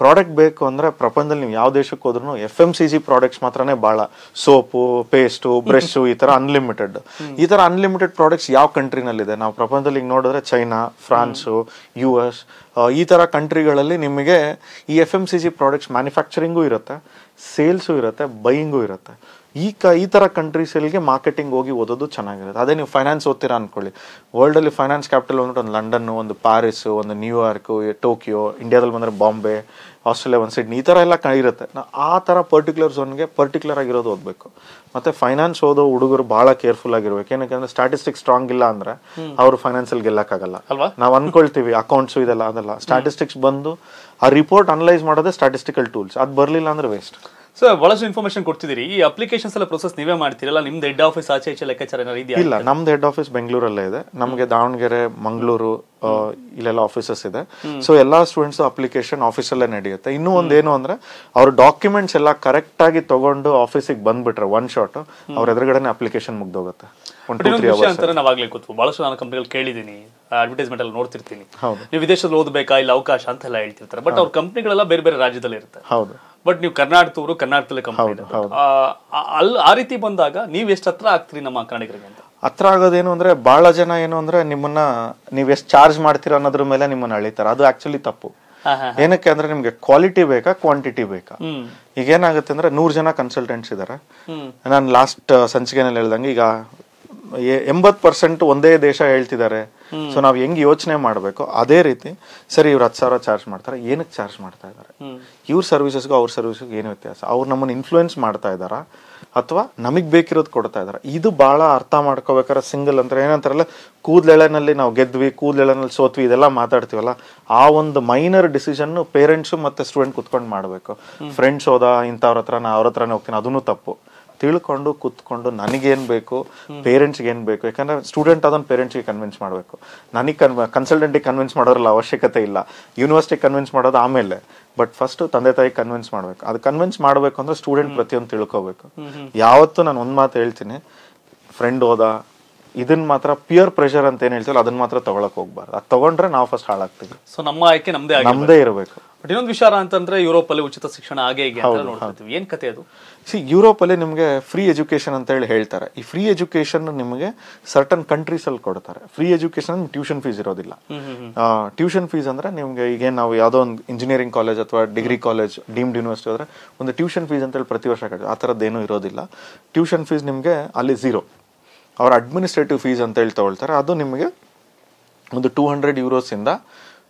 ಪ್ರಾಡಕ್ಟ್ ಬೇಕು ಅಂದರೆ ಪ್ರಪಂಚದಲ್ಲಿ ನೀವು ಯಾವ ದೇಶಕ್ಕೆ ಹೋದ್ರೂ F M C G products ಮಾತ್ರನೇ ಭಾಳ. ಸೋಪು, ಪೇಸ್ಟು, ಬ್ರಷ್ಷು, ಈ ಥರ ಅನ್ಲಿಮಿಟೆಡ್ ಈ ಥರ ಅನ್ಲಿಮಿಟೆಡ್ ಪ್ರಾಡಕ್ಟ್ಸ್ ಯಾವ ಕಂಟ್ರಿನಲ್ಲಿದೆ ನಾವು ಪ್ರಪಂಚದಲ್ಲಿ ನೋಡಿದ್ರೆ ಚೈನಾ, ಫ್ರಾನ್ಸು, ಯು ಎಸ್ ಈ ಥರ ಕಂಟ್ರಿಗಳಲ್ಲಿ ನಿಮಗೆ ಈ F M C G products ಮ್ಯಾನುಫ್ಯಾಕ್ಚರಿಂಗೂ ಇರುತ್ತೆ. ಸೇಲ್ಸ್ ಇರುತ್ತೆ, ಬೈಯಿಂಗು ಇರುತ್ತೆ. ಈ ಕ ಈ ಥರ ಕಂಟ್ರೀಸಲ್ಲಿಗೆ ಮಾರ್ಕೆಟಿಂಗ್ ಹೋಗಿ ಓದೋದು ಚೆನ್ನಾಗಿರುತ್ತೆ. ಅದೇ ನೀವು ಫೈನಾನ್ಸ್ ಓದ್ತೀರಾ ಅಂದ್ಕೊಳ್ಳಿ, ವರ್ಲ್ಡಲ್ಲಿ ಫೈನಾನ್ಸ್ ಕ್ಯಾಪಿಟಲ್ ಬಂದ್ಬಿಟ್ಟು ಒಂದು ಲಂಡನ್ನು, ಒಂದು ಪ್ಯಾರಿಸ್ಸು, ಒಂದು ನ್ಯೂಯಾರ್ಕು, ಟೋಕಿಯೋ, ಇಂಡಿಯಾದಲ್ಲಿ ಬಂದರೆ ಬಾಂಬೆ, ಆಸ್ಟ್ರೇಲಿಯಾ ಒಂದು ಸಿಡ್ನಿ, ಈ ಥರ ಎಲ್ಲ ಇರುತ್ತೆ. ನಾವು ಆ ಥರ ಪರ್ಟಿಕ್ಯುಲರ್ ಝೋನ್ಗೆ ಪರ್ಟಿಕ್ಯುಲರ್ ಆಗಿರೋದು ಓದಬೇಕು. ಮತ್ತು ಫೈನಾನ್ಸ್ ಓದೋ ಹುಡುಗರು ಭಾಳ ಕೇರ್ಫುಲ್ ಆಗಿರ್ಬೇಕು. ಏನಕ್ಕೆ ಅಂದರೆ ಸ್ಟ್ಯಾಟಿಸ್ಟಿಕ್ಸ್ ಸ್ಟ್ರಾಂಗ್ ಇಲ್ಲ ಅಂದರೆ ಅವರು ಫೈನಾನ್ಸಲ್ಲಿ ಗೆಲ್ಲಕ್ಕಾಗಲ್ಲ ಅಲ್ವಾ. ನಾವು ಅಂದ್ಕೊಳ್ತೀವಿ ಅಕೌಂಟ್ಸು ಇದೆಲ್ಲ, ಅದೆಲ್ಲ ಸ್ಟ್ಯಾಟಿಸ್ಟಿಕ್ಸ್ ಬಂದು ಆ ರಿಪೋರ್ಟ್ ಅನಲೈಸ್ ಮಾಡೋದೇ ಸ್ಟ್ಯಾಟಿಸ್ಟಿಕಲ್ ಟೂಲ್ಸ್. ಅದು ಬರಲಿಲ್ಲ ಅಂದರೆ ವೇಸ್ಟ್. ಸೊ ಭಾಳಷ್ಟು ಇನ್ಫಾರ್ಮೇಷನ್ ಕೊಡ್ತಿದ್ದೀರಿ. ಈ ಅಪ್ಲಿಕೇಶನ್ಸ್ ಎಲ್ಲ ಪ್ರೊಸೆಸ್ ನೀವೇ ಮಾಡ್ತೀರಲ್ಲ, ನಿಮ್ದು ಹೆಡ್ ಆಫೀಸ್ ಆಚೆ ಈಚೆ ಲೆಕ್ಕಾಚಾರ ಏನಾರು ಇದೆಯಾ? ಇಲ್ಲ, ನಮ್ದು ಹೆಡ್ ಆಫೀಸ್ ಬೆಂಗಳೂರಲ್ಲೇ ಇದೆ. ನಮಗೆ ದಾವಣಗೆರೆ, ಮಂಗಳೂರು ಇಲ್ಲೆಲ್ಲ ಆಫೀಸಸ್ ಇದೆ. ಸೊ ಎಲ್ಲ ಸ್ಟೂಡೆಂಟ್ಸ್ ಅಪ್ಲಿಕೇಶನ್ ಆಫೀಸಲ್ಲೇ ನಡೆಯುತ್ತೆ. ಇನ್ನೂ ಒಂದೇನು ಅಂದರೆ ಅವ್ರ ಡಾಕ್ಯುಮೆಂಟ್ಸ್ ಎಲ್ಲ ಕರೆಕ್ಟಾಗಿ ತೊಗೊಂಡು ಆಫೀಸಿಗೆ ಬಂದುಬಿಟ್ರೆ ಒನ್ ಶಾಟ್ ಅವ್ರ ಎದುರುಗಡೆ ಅಪ್ಲಿಕೇಶನ್ ಮುಗ್ದೋಗುತ್ತೆ. ನಾವಾಗಲೇ ಗೊತ್ತು, ಭಾಳಷ್ಟು ನಾನು ಕಂಪ್ನಿಗಳು ಕೇಳಿದ್ದೀನಿ, ಅಡ್ವರ್ಟೈಸ್ಮೆಂಟ್ ಅಲ್ಲಿ ನೋಡ್ತಿರ್ತೀನಿ, ನೀವು ವಿದೇಶದಲ್ಲಿ ಓದಬೇಕಾ ಇಲ್ಲ ಅವಕಾಶ ಅಂತೆಲ್ಲ ಹೇಳ್ತಿರ್ತಾರೆ. ಬಟ್ ಅವ್ರ ಕಂಪ್ನಿಗಳೆಲ್ಲ ಬೇರೆ ಬೇರೆ ರಾಜ್ಯದಲ್ಲಿ ಇರುತ್ತೆ. ಹೌದು, ಬಟ್ ನೀವು ಕರ್ನಾಟಕದವರು, ಕರ್ನಾಟಕದಲ್ಲೇ ಕಂಪ್ನಿ. ಅಲ್ಲಿ ಆ ರೀತಿ ಬಂದಾಗ ನೀವು ಎಷ್ಟು ಹತ್ರ ಆಗ್ತೀರಿ ನಮ್ಮ ಕನ್ನಡಿಗರಿಗೆ ಅಂತ? ಹತ್ರ ಆಗೋದೇನು ಅಂದರೆ ಭಾಳ ಜನ ಏನು ಅಂದರೆ ನಿಮ್ಮನ್ನ ನೀವು ಎಷ್ಟು ಚಾರ್ಜ್ ಮಾಡ್ತೀರಾ ಅನ್ನೋದ್ರ ಮೇಲೆ ನಿಮ್ಮನ್ನು ಅಳಿತಾರೆ. ಅದು ಆ್ಯಕ್ಚುಲಿ ತಪ್ಪು. ಏನಕ್ಕೆ ಅಂದರೆ ನಿಮಗೆ ಕ್ವಾಲಿಟಿ ಬೇಕಾ ಕ್ವಾಂಟಿಟಿ ಬೇಕಾ? ಈಗ ಏನಾಗುತ್ತೆ ಅಂದರೆ ನೂರು ಜನ ಕನ್ಸಲ್ಟೆಂಟ್ಸ್ ಇದ್ದಾರೆ. ನಾನು ಲಾಸ್ಟ್ ಸಂಚಿಕೆನಲ್ಲಿ ಹೇಳ್ದಂಗೆ ಈಗ ಎಂಬತ್ತು ಪರ್ಸೆಂಟ್ ಒಂದೇ ದೇಶ ಹೇಳ್ತಿದ್ದಾರೆ. ಸೊ ನಾವು ಹೆಂಗೆ ಯೋಚನೆ ಮಾಡಬೇಕು, ಅದೇ ರೀತಿ ಸರಿ ಇವ್ರು ಹತ್ತು ಸಾವಿರ ಚಾರ್ಜ್ ಮಾಡ್ತಾರೆ, ಏನಕ್ಕೆ ಚಾರ್ಜ್ ಮಾಡ್ತಾ ಇದ್ದಾರೆ? ಇವ್ರ ಸರ್ವಿಸಸ್ಗೂ ಅವ್ರ ಸರ್ವಿಸ್ಗೂ ಏನು ವ್ಯತ್ಯಾಸ? ಅವ್ರು ನಮ್ಮನ್ನು ಇನ್ಫ್ಲೂಯೆನ್ಸ್ ಮಾಡ್ತಾ ಇದ್ದಾರಾ ಅಥವಾ ನಮಗೆ ಬೇಕಿರೋದು ಕೊಡ್ತಾ ಇದ್ದಾರೆ? ಇದು ಭಾಳ ಅರ್ಥ ಮಾಡ್ಕೋಬೇಕಾದ್ರೆ ಸಿಂಗಲ್ ಅಂದ್ರೆ ಏನಂತಾರಲ್ಲ, ಕೂದಲೆಳೆನಲ್ಲಿ ನಾವು ಗೆದ್ವಿ, ಕೂದಲೆಳೆನಲ್ಲಿ ಸೋತ್ವಿ, ಇದೆಲ್ಲ ಮಾತಾಡ್ತೀವಲ್ಲ, ಆ ಒಂದು ಮೈನರ್ ಡಿಸಿಷನ್ನು ಪೇರೆಂಟ್ಸು ಮತ್ತು ಸ್ಟೂಡೆಂಟ್ ಕುತ್ಕೊಂಡು ಮಾಡಬೇಕು. ಫ್ರೆಂಡ್ಸ್ ಹೋದ ಇಂಥವ್ರ ಹತ್ರ ನಾ ಅವ್ರ ಹತ್ರನೇ ಹೋಗ್ತೀನಿ, ಅದೂ ತಪ್ಪು. ತಿಳ್ಕೊಂಡು ಕೂತ್ಕೊಂಡು ನನಗೇನು ಬೇಕು, ಪೇರೆಂಟ್ಸ್ಗೆ ಏನು ಬೇಕು, ಯಾಕಂದರೆ ಸ್ಟೂಡೆಂಟ್ ಅದನ್ನು ಪೇರೆಂಟ್ಸ್ಗೆ ಕನ್ವಿನ್ಸ್ ಮಾಡಬೇಕು. ನನಗೆ ಕನ್ ಕನ್ಸಲ್ಟೆಂಟಿಗೆ ಕನ್ವಿನ್ಸ್ ಮಾಡೋರಲ್ಲ ಅವಶ್ಯಕತೆ ಇಲ್ಲ, ಯೂನಿವರ್ಸಿಟಿಗೆ ಕನ್ವಿನ್ಸ್ ಮಾಡೋದು ಆಮೇಲೆ. ಬಟ್ ಫಸ್ಟು ತಂದೆ ತಾಯಿಗೆ ಕನ್ವಿನ್ಸ್ ಮಾಡಬೇಕು. ಅದು ಕನ್ವಿನ್ಸ್ ಮಾಡಬೇಕು ಅಂದರೆ ಸ್ಟೂಡೆಂಟ್ ಪ್ರತಿಯೊಂದು ತಿಳ್ಕೋಬೇಕು. ಯಾವತ್ತೂ ನಾನು ಒಂದು ಮಾತು ಹೇಳ್ತೀನಿ, ಫ್ರೆಂಡ್ ಹೋದ ಇದನ್ನ ಮಾತ್ರ ಪಿಯರ್ ಪ್ರೆಷರ್ ಅಂತ ಏನು ಹೇಳ್ತೀವಲ್ಲ ಅದನ್ನ ಮಾತ್ರ ತೊಗೊಳಕ್ಕೆ ಹೋಗ್ಬಾರ್ದು. ಅದು ತೊಗೊಂಡ್ರೆ ನಾವು ಫಸ್ಟ್ ಹಾಳಾಗ್ತೀವಿ. ಸೊ ನಮ್ಮ ಆಯ್ಕೆ ನಮ್ಮದೇ ನಮ್ಮದೇ ಇರಬೇಕು. ಬಟ್ ಇನ್ನೊಂದು ವಿಚಾರ ಅಂತಂದ್ರೆ ಯುರೋಪ್ ಅಲ್ಲಿ ಉಚಿತ ಶಿಕ್ಷಣ ಹಾಗೆ ಹೀಗೆ ಅಂತ ನೋಡ್ತಿದ್ವಿ, ಏನ್ ಕತೆ ಅದು? ಸಿ, ಯುರೋಪ್ ಅಲ್ಲಿ ನಿಮಗೆ ಫ್ರೀ ಎಜುಕೇಶನ್ ಅಂತ ಹೇಳಿ ಹೇಳ್ತಾರೆ. ಈ ಫ್ರೀ ಎಜುಕೇಶನ್ ನಿಮಗೆ ಸರ್ಟನ್ ಕಂಟ್ರೀಸ್ ಅಲ್ಲಿ ಕೊಡ್ತಾರೆ. ಫ್ರೀ ಎಜುಕೇಶನ್ ಟ್ಯೂಷನ್ ಫೀಸ್ ಇರೋದಿಲ್ಲ. ಟ್ಯೂಷನ್ ಫೀಸ್ ಅಂದ್ರೆ ನಿಮ್ಗೆ ಈಗ ನಾವು ಯಾವುದೋ ಒಂದು ಇಂಜಿನಿಯರಿಂಗ್ ಕಾಲೇಜ್ ಅಥವಾ ಡಿಗ್ರಿ ಕಾಲೇಜ್ ಡೀಮ್ಡ್ ಯೂನಿವರ್ಸಿಟಿ ಹೋದ್ರೆ ಒಂದು ಟ್ಯೂಷನ್ ಫೀಸ್ ಅಂತೇಳಿ ಪ್ರತಿ ವರ್ಷ ಕಟ್ಟಿ, ಆ ಥರದ್ದೇನೂ ಇರೋದಿಲ್ಲ. ಟ್ಯೂಷನ್ ಫೀಸ್ ನಿಮಗೆ ಅಲ್ಲಿ ಝೀರೋ. ಅವ್ರ ಅಡ್ಮಿನಿಸ್ಟ್ರೇಟಿವ್ ಫೀಸ್ ಅಂತ ಹೇಳಿ ತೊಗೊಳ್ತಾರೆ. ಅದು ನಿಮಗೆ ಒಂದು ಟೂ ಹಂಡ್ರೆಡ್ ಯೂರೋಸಿಂದ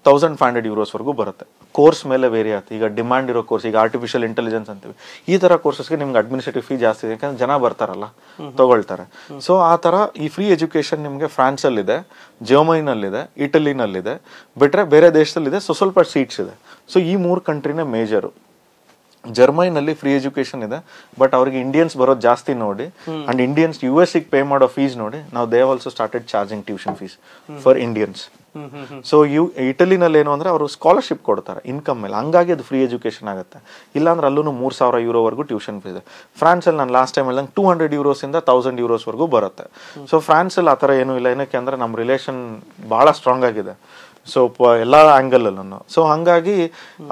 ತೌಸಂಡ್ ಫೈವ್ ಹಂಡ್ರೆಡ್ ಯೂರೋಸ್ವರೆಗೂ ಬರುತ್ತೆ. ಕೋರ್ಸ್ ಮೇಲೆ ವೇರಿ ಆಗುತ್ತೆ. ಈಗ ಡಿಮ್ಯಾಂಡ್ ಇರೋ ಕೋರ್ಸ್, ಈಗ ಆರ್ಟಿಫಿಷಿಯಲ್ ಇಂಟೆಲಿಜೆನ್ಸ್ ಅಂತೀವಿ, ಈ ಥರ ಕೋರ್ಸಸ್ಗೆ ನಿಮ್ಗೆ ಅಡ್ಮಿನಿಸ್ಟ್ರೇಟಿವ್ ಫೀ ಜಾಸ್ತಿ ಇದೆ, ಯಾಕಂದರೆ ಜನ ಬರ್ತಾರಲ್ಲ ತೊಗೊಳ್ತಾರೆ. ಸೊ ಆ ಥರ ಈ ಫ್ರೀ ಎಜುಕೇಷನ್ ನಿಮಗೆ ಫ್ರಾನ್ಸಲ್ಲಿದೆ, ಜರ್ಮನಿನಲ್ಲಿದೆ, ಇಟಲಿನಲ್ಲಿದೆ, ಬಿಟ್ಟರೆ ಬೇರೆ ದೇಶದಲ್ಲಿದೆ. ಸೊ ಸ್ವಲ್ಪ ಸೀಟ್ಸ್ ಇದೆ. ಸೊ ಈ ಮೂರು ಕಂಟ್ರಿನೇ ಮೇಜರು. ಜರ್ಮನಿನಲ್ಲಿ ಫ್ರೀ ಎಜುಕೇಶನ್ ಇದೆ, ಬಟ್ ಅವ್ರಿಗೆ ಇಂಡಿಯನ್ಸ್ ಬರೋದು ಜಾಸ್ತಿ ನೋಡಿ, and Indians U S pay ಮಾಡೋ ಫೀಸ್ ನೋಡಿ, ನಾವು they also started charging tuition fees for Indians. So you ಇಟಲಿನಲ್ಲಿ ಏನು ಅಂದರೆ ಅವರು ಸ್ಕಾಲರ್ಶಿಪ್ ಕೊಡ್ತಾರೆ ಇನ್ಕಮ್ ಮೇಲೆ, ಹಂಗಾಗಿ ಅದು ಫ್ರೀ ಎಜುಕೇಷನ್ ಆಗುತ್ತೆ. ಇಲ್ಲಾಂದ್ರೆ ಅಲ್ಲೂ ಮೂರು ಸಾವಿರ ಯೂರೋವರೆಗೂ ಟ್ಯೂಷನ್ ಫೀಸ್ ಇದೆ. ಫ್ರಾನ್ಸಲ್ಲಿ ನಾನು ಲಾಸ್ಟ್ ಟೈಮ್ ಹೇಳಿದಂಗೆ ಟೂ ಹಂಡ್ರೆಡ್ ಯೂರೋಸಿಂದ ತೌಸಂಡ್ ಯೂರೋಸ್ವರೆಗೂ ಬರುತ್ತೆ. ಸೊ ಫ್ರಾನ್ಸಲ್ಲಿ ಆ ಥರ ಏನೂ ಇಲ್ಲ. ಏನಕ್ಕೆ ಅಂದರೆ ನಮ್ಮ ರಿಲೇಷನ್ ಭಾಳ ಸ್ಟ್ರಾಂಗ್ ಆಗಿದೆ. ಸೊ ಪ ಎಲ್ಲ ಆ್ಯಂಗಲಲ್ಲೂ ಸೊ ಹಾಗಾಗಿ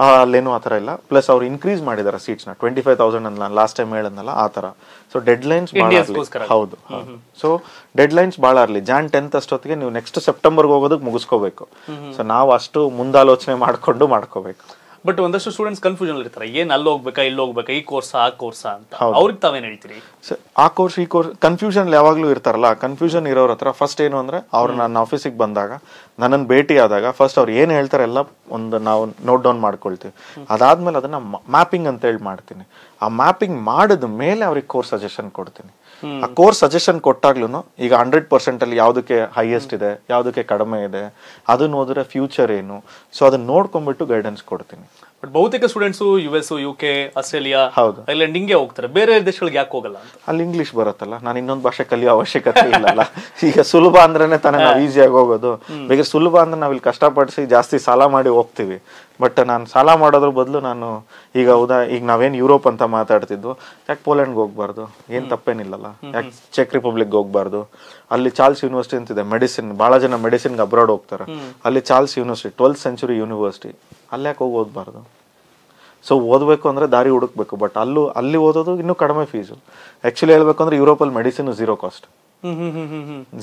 ಅಲ್ಲೇನೂ ಆ ಥರ ಇಲ್ಲ. ಪ್ಲಸ್ ಅವ್ರು ಇನ್ಕ್ರೀಸ್ ಮಾಡಿದ್ದಾರೆ ಸೀಟ್ಸ್ನ ಟ್ವೆಂಟಿ ಫೈವ್ ತೌಸಂಡ್ ಅಂತ ನಾನು ಲಾಸ್ಟ್ ಟೈಮ್ ಹೇಳಿದ್ನಲ್ಲ ಆ ಥರ. ಸೊ ಡೆಡ್ ಲೈನ್ಸ್ ಭಾಳ, ಹೌದು, ಸೊ ಡೆಡ್ ಲೈನ್ಸ್ ಭಾಳ ಇರಲಿ. ಜಾನ್ ಟೆಂತ್ ಅಷ್ಟೊತ್ತಿಗೆ ನೀವು ನೆಕ್ಸ್ಟ್ ಸೆಪ್ಟೆಂಬರ್ಗೆ ಹೋಗೋದಕ್ಕೆ ಮುಗಿಸ್ಕೋಬೇಕು. ಸೊ ನಾವು ಅಷ್ಟು ಮುಂದಾಲೋಚನೆ ಮಾಡಿಕೊಂಡು ಮಾಡ್ಕೋಬೇಕು. ಬಟ್ ಒಂದಷ್ಟು ಸ್ಟೂಡೆಂಟ್ಸ್ ಕನ್ಫ್ಯೂಷನ್ ಇರ್ತಾರೆ, ಏನು ಅಲ್ಲಿ ಹೋಗ್ಬೇಕಾ ಇಲ್ಲಿ ಹೋಗ್ಬೇಕಾ, ಈ ಕೋರ್ಸಾ ಆ ಕೋರ್ಸಾ ಅಂತ. ಅವ್ರಿಗೆ ತಾವೇನು ಹೇಳ್ತೀರಿ? ಸೊ ಆ ಕೋರ್ಸ್ ಈ ಕೋರ್ಸ್ ಕನ್ಫ್ಯೂಷನ್ ಯಾವಾಗಲೂ ಇರ್ತಾರಲ್ಲ, ಕನ್ಫ್ಯೂಷನ್ ಇರೋರ ಹತ್ರ ಫಸ್ಟ್ ಏನು ಅಂದರೆ ಅವ್ರು ನನ್ನ ಆಫೀಸಿಗೆ ಬಂದಾಗ, ನನ್ನನ್ನು ಭೇಟಿ ಆದಾಗ ಫಸ್ಟ್ ಅವ್ರು ಏನು ಹೇಳ್ತಾರೆ ಎಲ್ಲ ಒಂದು ನಾವು ನೋಟ್ ಡೌನ್ ಮಾಡ್ಕೊಳ್ತೀವಿ. ಅದಾದಮೇಲೆ ಅದನ್ನು ಮ್ಯಾಪಿಂಗ್ ಅಂತೇಳಿ ಮಾಡ್ತೀನಿ. ಆ ಮ್ಯಾಪಿಂಗ್ ಮಾಡಿದ ಮೇಲೆ ಅವ್ರಿಗೆ ಕೋರ್ಸ್ ಸಜೆಷನ್ ಕೊಡ್ತೀನಿ. ಆ ಕೋರ್ಸ್ ಸಜೆಷನ್ ಕೊಟ್ಟಾಗ್ಲೂ ಈಗ ಹಂಡ್ರೆಡ್ ಪರ್ಸೆಂಟಲ್ಲಿ ಯಾವುದಕ್ಕೆ ಹೈಯೆಸ್ಟ್ ಇದೆ, ಯಾವುದಕ್ಕೆ ಕಡಿಮೆ ಇದೆ, ಅದನ್ನು ಓದಿದ್ರೆ ಫ್ಯೂಚರ್ ಏನು, ಸೊ ಅದನ್ನ ನೋಡ್ಕೊಂಡ್ಬಿಟ್ಟು ಗೈಡೆನ್ಸ್ ಕೊಡ್ತೀನಿ. ಬಟ್ ಬಹುತೇಕ students U S, U K, Australia, ಹೌದು, ಐಲ್ಯಾಂಡ್ ಹಿಂಗೆ ಹೋಗ್ತಾರೆ. ಬೇರೆ ದೇಶಗಳಿಗೆ ಯಾಕೆ ಹೋಗಲ್ಲ? ಅಲ್ಲಿ ಇಂಗ್ಲೀಷ್ ಬರುತ್ತಲ್ಲ, ನಾನು ಇನ್ನೊಂದು ಭಾಷೆ ಕಲಿಯೋ ಅವಶ್ಯಕತೆ ಇಲ್ಲಲ್ಲ. ಈಗ ಸುಲಭ ಅಂದ್ರೆ ತಾನೇ ನಾವು ಈಸಿಯಾಗಿ ಹೋಗೋದು. ಬೇಗ ಸುಲಭ ಅಂದ್ರೆ ನಾವಿಲ್ಲಿ ಕಷ್ಟಪಡಿಸಿ ಜಾಸ್ತಿ ಸಾಲ ಮಾಡಿ ಹೋಗ್ತೀವಿ. ಬಟ್ ನಾನು ಸಾಲ ಮಾಡೋದ್ರ ಬದಲು ನಾನು ಈಗ ಉದಾ ಈಗ ನಾವೇನು ಯುರೋಪ್ ಅಂತ ಮಾತಾಡ್ತಿದ್ವು, ಯಾಕೆ ಪೋಲೆಂಡ್ಗೆ ಹೋಗ್ಬಾರ್ದು, ಏನು ತಪ್ಪೇನಿಲ್ಲಲ್ಲ, ಯಾಕೆ ಚೆಕ್ ರಿಪಬ್ಲಿಕ್ಗೆ ಹೋಗ್ಬಾರ್ದು. ಅಲ್ಲಿ ಚಾರ್ಲ್ಸ್ ಯೂನಿವರ್ಸಿಟಿ ಅಂತಿದೆ ಮೆಡಿಸಿನ್, ಭಾಳ ಜನ ಮೆಡಿಸಿನ್ಗೆ ಅಬ್ರಾಡ್ ಹೋಗ್ತಾರೆ. ಅಲ್ಲಿ Charles university twelfth century university, ಅಲ್ಲಿ ಯಾಕೆ ಹೋಗಿ ಓದಬಾರ್ದು? ಸೊ ಓದಬೇಕು ಅಂದರೆ ದಾರಿ ಹುಡುಕ್ಬೇಕು. ಬಟ್ ಅಲ್ಲೂ ಅಲ್ಲಿ ಓದೋದು ಇನ್ನೂ ಕಡಿಮೆ ಫೀಸು. ಆ್ಯಕ್ಚುಲಿ ಹೇಳಬೇಕು ಅಂದರೆ ಯುರೋಪಲ್ಲಿ ಮೆಡಿಸಿನ್ ಝೀರೋ ಕಾಸ್ಟ್,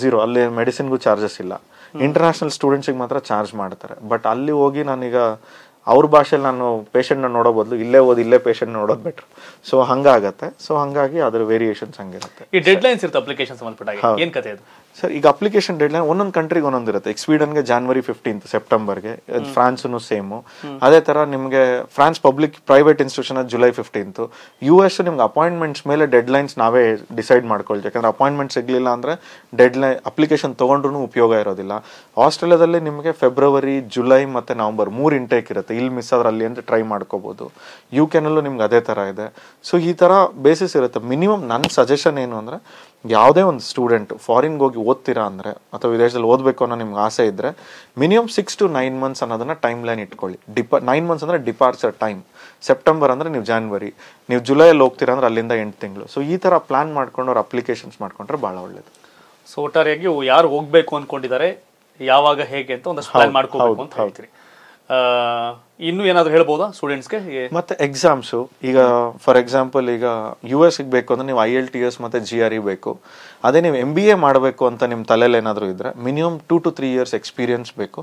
ಝೀರೋ. ಅಲ್ಲಿ ಮೆಡಿಸಿನ್ಗೂ ಚಾರ್ಜಸ್ ಇಲ್ಲ. ಇಂಟರ್ನ್ಯಾಷನಲ್ ಸ್ಟೂಡೆಂಟ್ಸಿಗೆ ಮಾತ್ರ ಚಾರ್ಜ್ ಮಾಡ್ತಾರೆ. ಬಟ್ ಅಲ್ಲಿ ಹೋಗಿ ನಾನೀಗ ಅವ್ರ ಭಾಷೆಯಲ್ಲಿ ನಾನು ಪೇಷೆಂಟ್ನ ನೋಡೋ ಬದಲು ಇಲ್ಲೇ ಓದಿ ಇಲ್ಲೇ ಪೇಷೆಂಟ್ನ ನೋಡೋದು ಬೆಟ್ರ್. ಸೊ ಹಂಗಾಗತ್ತೆ. ಸೊ ಹಂಗಾಗಿ ಅದರ ವೇರಿಯೇಷನ್ಸ್ ಹಂಗಿರುತ್ತೆ. ಈ ಡೆಡ್ಲೈನ್ಸ್ ಇರುತ್ತೆ ಅಪ್ಲಿಕೇಶನ್ ಸಂಬಂಧಪಟ್ಟಾಗ ಏನು ಕಥೆ ಅದು ಸರ್? ಈಗ ಅಪ್ಲಿಕೇಶನ್ ಡೆಡ್ಲೈನ್ ಒಂದೊಂದು ಕಂಟ್ರಿಗೆ ಒಂದೊಂದು ಇರುತ್ತೆ. ಈಗ ಸ್ವೀಡನ್ಗೆ ಜಾನ್ವರಿ ಫಿಫ್ಟೀನ್ತ್ ಸೆಪ್ಟೆಂಬರ್ಗೆ, ಫ್ರಾನ್ಸ್ನು ಸೇಮು. ಅದೇ ಥರ ನಿಮಗೆ France public private institution July fifteenth. U S ನಿಮ್ಗೆ ಅಪಾಯಿಂಟ್ಮೆಂಟ್ಸ್ ಮೇಲೆ ಡೆಡ್ಲೈನ್ಸ್ ನಾವೇ ಡಿಸೈಡ್ ಮಾಡ್ಕೊಳ್ತೀವಿ. ಯಾಕಂದರೆ ಅಪಾಯಿಂಟ್ಮೆಂಟ್ ಸಿಗಲಿಲ್ಲ ಅಂದರೆ ಡೆಡ್ಲೈನ್ ಅಪ್ಲಿಕೇಶನ್ ತೊಗೊಂಡ್ರೂ ಉಪಯೋಗ ಇರೋದಿಲ್ಲ. ಆಸ್ಟ್ರೇಲಿಯಾದಲ್ಲಿ ನಿಮಗೆ ಫೆಬ್ರವರಿ, ಜುಲೈ ಮತ್ತು ನವಂಬರ್ ಮೂರು ಇಂಟೇಕ್ ಇರುತ್ತೆ. ಇಲ್ಲಿ ಮಿಸ್ ಆದ್ರೆ ಅಲ್ಲಿ ಅಂತ ಟ್ರೈ ಮಾಡ್ಕೋಬೋದು. ಯು ಕೆನಲ್ಲೂ ನಿಮ್ಗೆ ಅದೇ ಥರ ಇದೆ. ಸೊ ಈ ಥರ ಬೇಸಿಸ್ ಇರುತ್ತೆ. ಮಿನಿಮಮ್ ನನ್ನ ಸಜೆಷನ್ ಏನು ಅಂದರೆ, ಯಾವುದೇ ಒಂದು ಸ್ಟೂಡೆಂಟ್ ಫಾರಿನ್ಗೆ ಹೋಗಿ ಓದ್ತೀರಾ ಅಂದರೆ ಅಥವಾ ವಿದೇಶದಲ್ಲಿ ಓದಬೇಕು ಅನ್ನೋ ನಿಮ್ಗೆ ಆಸೆ ಇದ್ದರೆ minimum six to nine months ಅನ್ನೋದನ್ನು ಟೈಮ್ ಲೈನ್ ಇಟ್ಕೊಳ್ಳಿ. ಡಿಪ ನೈನ್ ಮಂತ್ಸ್ ಅಂದರೆ ಡಿಪಾರ್ಚರ್ ಟೈಮ್. ಸೆಪ್ಟೆಂಬರ್ ಅಂದರೆ ನೀವು ಜಾನ್ವರಿ, ನೀವು ಜುಲೈಯಲ್ಲಿ ಹೋಗ್ತೀರಾ ಅಂದರೆ ಅಲ್ಲಿಂದ ಎಂಟು ತಿಂಗಳು. ಸೊ ಈ ಥರ ಪ್ಲ್ಯಾನ್ ಮಾಡ್ಕೊಂಡು ಅವ್ರು ಅಪ್ಲಿಕೇಶನ್ಸ್ ಮಾಡ್ಕೊಂಡ್ರೆ ಭಾಳ ಒಳ್ಳೆಯದು. ಸೊ ಒಟ್ಟಾರೆಯಾಗಿ ಯಾರು ಹೋಗಬೇಕು ಅಂದ್ಕೊಂಡಿದ್ದಾರೆ, ಯಾವಾಗ, ಹೇಗೆ ಅಂತ ಒಂದಷ್ಟು ಪ್ಲ್ಯಾನ್ ಮಾಡ್ಕೋಬೇಕು ಅಂತ ಹೇಳ್ತೀರಿ. ಇನ್ನು ಏನಾದರೂ ಹೇಳ್ಬೋದಾ ಸ್ಟೂಡೆಂಟ್ಸ್ಗೆ? ಮತ್ತು ಎಕ್ಸಾಮ್ಸು, ಈಗ ಫಾರ್ ಎಕ್ಸಾಂಪಲ್ ಈಗ ಯು ಎಸ್ಗೆ ಬೇಕು ಅಂದರೆ ನೀವು ಐ ಎಲ್ ಟಿ ಎಸ್ ಮತ್ತು ಜಿ ಆರ್ ಇ ಬೇಕು. ಅದೇ ನೀವು ಎಮ್ ಬಿ ಎ ಮಾಡಬೇಕು ಅಂತ ನಿಮ್ಮ ತಲೆಯಲ್ಲಿ ಏನಾದರೂ ಇದ್ದರೆ minimum two to three years experience ಬೇಕು.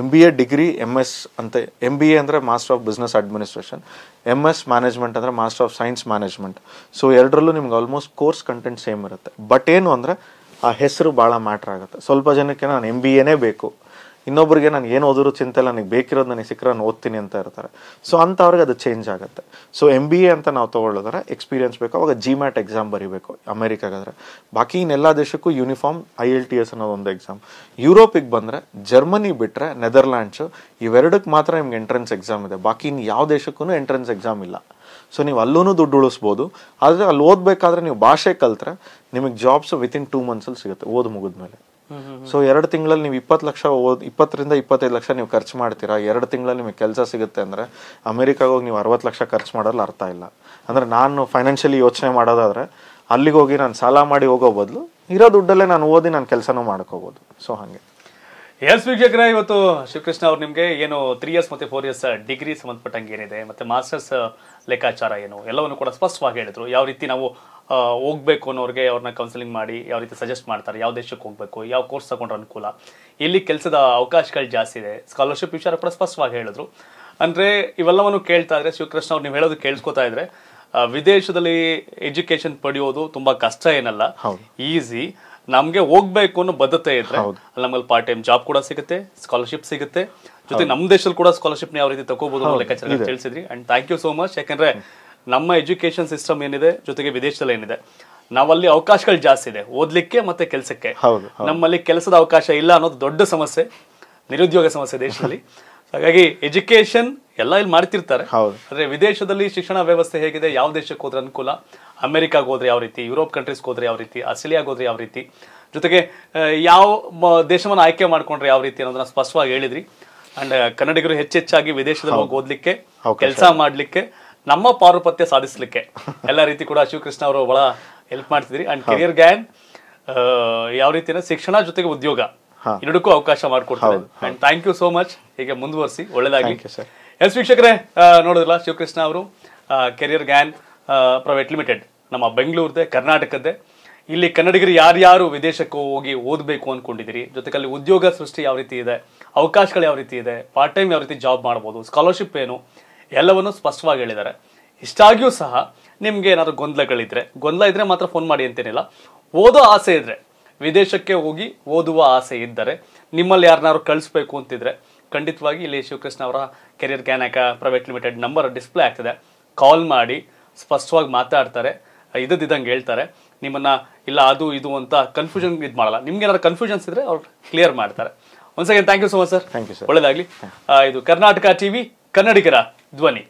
M B A degree, M S ಅಂತ. ಎಮ್ ಬಿ ಎ ಅಂದರೆ master of business administration, M S management ಅಂದರೆ master of science management. So ಎರಡರಲ್ಲೂ ನಿಮ್ಗೆ ಆಲ್ಮೋಸ್ಟ್ ಕೋರ್ಸ್ ಕಂಟೆಂಟ್ ಸೇಮ್ ಇರುತ್ತೆ. But ಏನು ಅಂದರೆ ಆ ಹೆಸರು ಭಾಳ ಮ್ಯಾಟ್ರ್ ಆಗುತ್ತೆ. ಸ್ವಲ್ಪ ಜನಕ್ಕೆ ನಾನು ಎಮ್ ಬಿ ಎನೇ ಬೇಕು, ಇನ್ನೊಬ್ಬರಿಗೆ ನಾನು ಏನು ಓದಿರೋ ಚಿಂತೆ ಇಲ್ಲ, ನನಗೆ ಬೇಕಿರೋದು ನನಗೆ ಸಿಕ್ಕರೆ ನಾನು ಓದ್ತೀನಿ ಅಂತ ಇರ್ತಾರೆ. ಸೊ ಅಂಥವ್ರಿಗೆ ಅದು ಚೇಂಜ್ ಆಗುತ್ತೆ. ಸೊ ಎಮ್ ಬಿ ಎ ಅಂತ ನಾವು ತೊಗೊಳ್ಳೋದ್ರೆ ಎಕ್ಸ್ಪೀರಿಯನ್ಸ್ ಬೇಕು. ಅವಾಗ ಜಿ ಮ್ಯಾಟ್ ಎಕ್ಸಾಮ್ ಬರೀಬೇಕು ಅಮೆರಿಕಾಗಾದರೆ. ಬಾಕಿ ಇನ್ನೆಲ್ಲ ದೇಶಕ್ಕೂ uniform I L T S ಅನ್ನೋದೊಂದು ಎಕ್ಸಾಮ್. ಯುರೋಪಿಗೆ ಬಂದರೆ ಜರ್ಮನಿ ಬಿಟ್ಟರೆ ನೆದರ್ಲ್ಯಾಂಡ್ಸು, ಇವೆರಡಕ್ಕೆ ಮಾತ್ರ ನಿಮ್ಗೆ ಎಂಟ್ರೆನ್ಸ್ ಎಕ್ಸಾಮ್ ಇದೆ. ಬಾಕಿ ಇನ್ನು ಯಾವ ದೇಶಕ್ಕೂ ಎಂಟ್ರೆನ್ಸ್ ಎಕ್ಸಾಮ್ ಇಲ್ಲ. ಸೊ ನೀವು ಅಲ್ಲೂ ದುಡ್ಡು ಉಳಿಸ್ಬೋದು. ಆದರೆ ಅಲ್ಲಿ ಓದಬೇಕಾದ್ರೆ ನೀವು ಭಾಷೆ ಕಲ್ತ್ರೆ ನಿಮಗೆ ಜಾಬ್ಸ್ ವಿತಿನ್ ಟೂ ಮಂತ್ಸಲ್ಲಿ ಸಿಗುತ್ತೆ ಓದು ಮುಗಿದ್ಮೇಲೆ. ಸೊ ಎರಡು ತಿಂಗಳಲ್ಲಿ ನೀವು ಇಪ್ಪತ್ತು ಲಕ್ಷ ಓದ್ ಇಪ್ಪತ್ತರಿಂದ ಇಪ್ಪತ್ತೈದು ಲಕ್ಷ ನೀವು ಖರ್ಚು ಮಾಡ್ತೀರಾ, ಎರಡು ತಿಂಗಳಲ್ಲಿ ನಿಮಗೆ ಕೆಲಸ ಸಿಗುತ್ತೆ ಅಂದರೆ ಅಮೆರಿಕಾಗ ಹೋಗಿ ನೀವು ಅರವತ್ತು ಲಕ್ಷ ಖರ್ಚು ಮಾಡೋಲ್ಲ ಅರ್ಥ ಇಲ್ಲ. ಅಂದರೆ ನಾನು ಫೈನಾನ್ಷಿಯಲಿ ಯೋಚನೆ ಮಾಡೋದಾದರೆ ಅಲ್ಲಿಗೆ ಹೋಗಿ ನಾನು ಸಾಲ ಮಾಡಿ ಹೋಗೋ ಬದಲು ಇರೋ ದುಡ್ಡಲ್ಲೇ ನಾನು ಓದಿ ನಾನು ಕೆಲಸನೂ ಮಾಡ್ಕೋಬೋದು. ಸೊ ಹಾಗೆ ಎಸ್ ವೀಕ್ಷಕರ, ಇವತ್ತು ಶಿವಕೃಷ್ಣ ಅವ್ರು ನಿಮಗೆ ಏನು ತ್ರೀ ಇಯರ್ಸ್ ಮತ್ತು ಫೋರ್ ಇಯರ್ಸ್ ಡಿಗ್ರಿ ಸಂಬಂಧಪಟ್ಟಂಗೆ ಏನಿದೆ ಮತ್ತು ಮಾಸ್ಟರ್ಸ್ ಲೆಕ್ಕಾಚಾರ ಏನು ಎಲ್ಲವನ್ನು ಕೂಡ ಸ್ಪಷ್ಟವಾಗಿ ಹೇಳಿದರು. ಯಾವ ರೀತಿ ನಾವು ಹೋಗ್ಬೇಕು ಅನ್ನೋರಿಗೆ ಅವ್ರನ್ನ ಕೌನ್ಸಿಲಿಂಗ್ ಮಾಡಿ ಯಾವ ರೀತಿ ಸಜೆಸ್ಟ್ ಮಾಡ್ತಾರೆ, ಯಾವ ದೇಶಕ್ಕೆ ಹೋಗಬೇಕು, ಯಾವ ಕೋರ್ಸ್ ತಗೊಂಡ್ರೆ ಅನುಕೂಲ, ಎಲ್ಲಿ ಕೆಲಸದ ಅವಕಾಶಗಳು ಜಾಸ್ತಿ ಇದೆ, ಸ್ಕಾಲರ್ಶಿಪ್ ವಿಚಾರ ಕೂಡ ಸ್ಪಷ್ಟವಾಗಿ ಹೇಳಿದ್ರು. ಅಂದರೆ ಇವೆಲ್ಲವನ್ನು ಕೇಳ್ತಾ ಇದ್ರೆ ಶಿವಕೃಷ್ಣ ಅವ್ರು ನೀವು ಹೇಳೋದು ಕೇಳಿಸ್ಕೊತಾ ಇದ್ರೆ ವಿದೇಶದಲ್ಲಿ ಎಜುಕೇಶನ್ ಪಡೆಯೋದು ತುಂಬ ಕಷ್ಟ ಏನಲ್ಲ, ಈಸಿ. ನಮಗೆ ಹೋಗ್ಬೇಕು ಅನ್ನೋ ಬದ್ಧತೆ ಇದ್ರೆ ನಮ್ಮಲ್ಲಿ ಪಾರ್ಟ್ ಟೈಮ್ ಜಾಬ್ ಕೂಡ ಸಿಗುತ್ತೆ, ಸ್ಕಾಲರ್ಶಿಪ್ ಸಿಗುತ್ತೆ, ಜೊತೆ ನಮ್ಮ ದೇಶದಲ್ಲಿ ಕೂಡ ಸ್ಕಾಲರ್ಶಿಪ್ನ ಯಾವ ರೀತಿ ತಗೋಬಹುದು ಲೆಕ್ಕಾಚಾರ ತಿಳಿಸಿದ್ರಿ. And thank you so much. ಯಾಕಂದ್ರೆ ನಮ್ಮ ಎಜುಕೇಶನ್ ಸಿಸ್ಟಮ್ ಏನಿದೆ, ಜೊತೆಗೆ ವಿದೇಶದಲ್ಲಿ ಏನಿದೆ, ನಾವಲ್ಲಿ ಅವಕಾಶಗಳು ಜಾಸ್ತಿ ಇದೆ ಓದ್ಲಿಕ್ಕೆ ಮತ್ತೆ ಕೆಲಸಕ್ಕೆ. ನಮ್ಮಲ್ಲಿ ಕೆಲಸದ ಅವಕಾಶ ಇಲ್ಲ ಅನ್ನೋದು ದೊಡ್ಡ ಸಮಸ್ಯೆ, ನಿರುದ್ಯೋಗ ಸಮಸ್ಯೆ ದೇಶದಲ್ಲಿ. ಹಾಗಾಗಿ ಎಜುಕೇಶನ್ ಎಲ್ಲ ಇಲ್ಲಿ ಮಾಡ್ತಿರ್ತಾರೆ, ಆದರೆ ವಿದೇಶದಲ್ಲಿ ಶಿಕ್ಷಣ ವ್ಯವಸ್ಥೆ ಹೇಗಿದೆ, ಯಾವ ದೇಶಕ್ಕೆ ಹೋದ್ರೆ ಅನುಕೂಲ, ಅಮೆರಿಕಾಗೆ ಹೋದ್ರೆ ಯಾವ ರೀತಿ, ಯುರೋಪ್ ಕಂಟ್ರೀಸ್ಗೆ ಹೋದ್ರೆ ಯಾವ ರೀತಿ, ಆಸ್ಟ್ರೇಲಿಯಾಗೆ ಹೋದ್ರೆ ಯಾವ ರೀತಿ, ಜೊತೆಗೆ ಯಾವ ದೇಶವನ್ನು ಆಯ್ಕೆ ಮಾಡ್ಕೊಂಡ್ರೆ ಯಾವ ರೀತಿ ಅನ್ನೋದನ್ನ ಸ್ಪಷ್ಟವಾಗಿ ಹೇಳಿದ್ರಿ. ಅಂಡ್ ಕನ್ನಡಿಗರು ಹೆಚ್ಚೆಚ್ಚಾಗಿ ವಿದೇಶದಲ್ಲಿ ಹೋಗಿ ಓದ್ಲಿಕ್ಕೆ, ಕೆಲಸ ಮಾಡ್ಲಿಕ್ಕೆ, ನಮ್ಮ ಪಾರುಪತ್ಯ ಸಾಧಿಸಲಿಕ್ಕೆ ಎಲ್ಲ ರೀತಿ ಕೂಡ ಶಿವಕೃಷ್ಣ ಅವರು ಬಹಳ ಹೆಲ್ಪ್ ಮಾಡ್ತಿದ್ರಿ. ಅಂಡ್ ಕೆರಿಯರ್ ಗ್ಯಾನ್ ಯಾವ ರೀತಿಯ ಶಿಕ್ಷಣ ಜೊತೆಗೆ ಉದ್ಯೋಗ ಎರಡಕ್ಕೂ ಅವಕಾಶ ಮಾಡಿಕೊಡ್ತಾರೆ. And thank you so much. ಹೀಗೆ ಮುಂದುವರಿಸಿ, ಒಳ್ಳೇದಾಗಲಿ. ಎಸ್ ವೀಕ್ಷಕರೇ, ನೋಡೋದಿಲ್ಲ ಶಿವಕೃಷ್ಣ ಅವರು ಕೆರಿಯರ್ ಗ್ಯಾನ್ ಪ್ರೈವೇಟ್ ಲಿಮಿಟೆಡ್, ನಮ್ಮ ಬೆಂಗಳೂರದೇ, ಕರ್ನಾಟಕದ್ದೇ. ಇಲ್ಲಿ ಕನ್ನಡಿಗರು ಯಾರ್ಯಾರು ವಿದೇಶಕ್ಕೆ ಹೋಗಿ ಓದಬೇಕು ಅಂದ್ಕೊಂಡಿದ್ದೀರಿ, ಜೊತೆಗೆ ಅಲ್ಲಿ ಉದ್ಯೋಗ ಸೃಷ್ಟಿ ಯಾವ ರೀತಿ ಇದೆ, ಅವಕಾಶಗಳು ಯಾವ ರೀತಿ ಇದೆ, ಪಾರ್ಟ್ ಟೈಮ್ ಯಾವ ರೀತಿ ಜಾಬ್ ಮಾಡ್ಬೋದು, ಸ್ಕಾಲರ್ಶಿಪ್ ಏನು, ಎಲ್ಲವನ್ನು ಸ್ಪಷ್ಟವಾಗಿ ಹೇಳಿದ್ದಾರೆ. ಇಷ್ಟಾಗಿಯೂ ಸಹ ನಿಮಗೆ ಏನಾದರೂ ಗೊಂದಲಗಳಿದ್ದರೆ, ಗೊಂದಲ ಇದ್ದರೆ ಮಾತ್ರ ಫೋನ್ ಮಾಡಿ ಅಂತೇನಿಲ್ಲ, ಓದೋ ಆಸೆ ಇದ್ದರೆ, ವಿದೇಶಕ್ಕೆ ಹೋಗಿ ಓದುವ ಆಸೆ ಇದ್ದರೆ, ನಿಮ್ಮಲ್ಲಿ ಯಾರನ್ನಾರು ಕಳಿಸ್ಬೇಕು ಅಂತಿದ್ರೆ ಖಂಡಿತವಾಗಿ ಇಲ್ಲಿ ಶಿವಕೃಷ್ಣ ಅವರ ಕೆರಿಯರ್ ಗ್ಯಾನ್ಯಾಕ ಪ್ರೈವೇಟ್ ಲಿಮಿಟೆಡ್ ನಂಬರ್ ಡಿಸ್ಪ್ಲೇ ಆಗ್ತದೆ. ಕಾಲ್ ಮಾಡಿ ಸ್ಪಷ್ಟವಾಗಿ ಮಾತಾಡ್ತಾರೆ, ಇದ್ದದಿದ್ದಂಗೆ ಹೇಳ್ತಾರೆ. ನಿಮ್ಮನ್ನು ಇಲ್ಲ ಅದು ಇದು ಅಂತ ಕನ್ಫ್ಯೂಷನ್ ಇದು ಮಾಡಲ್ಲ. ನಿಮ್ಗೆ ಏನಾದ್ರು ಕನ್ಫ್ಯೂಷನ್ಸ್ ಇದ್ದರೆ ಅವ್ರು ಕ್ಲಿಯರ್ ಮಾಡ್ತಾರೆ. Once again thank you so much sir. Thank you sir. ಒಳ್ಳೆಯದಾಗಲಿ. ಇದು ಕರ್ನಾಟಕ ಟಿವಿ, ಕನ್ನಡಿಗರ ಧ್ವನಿ.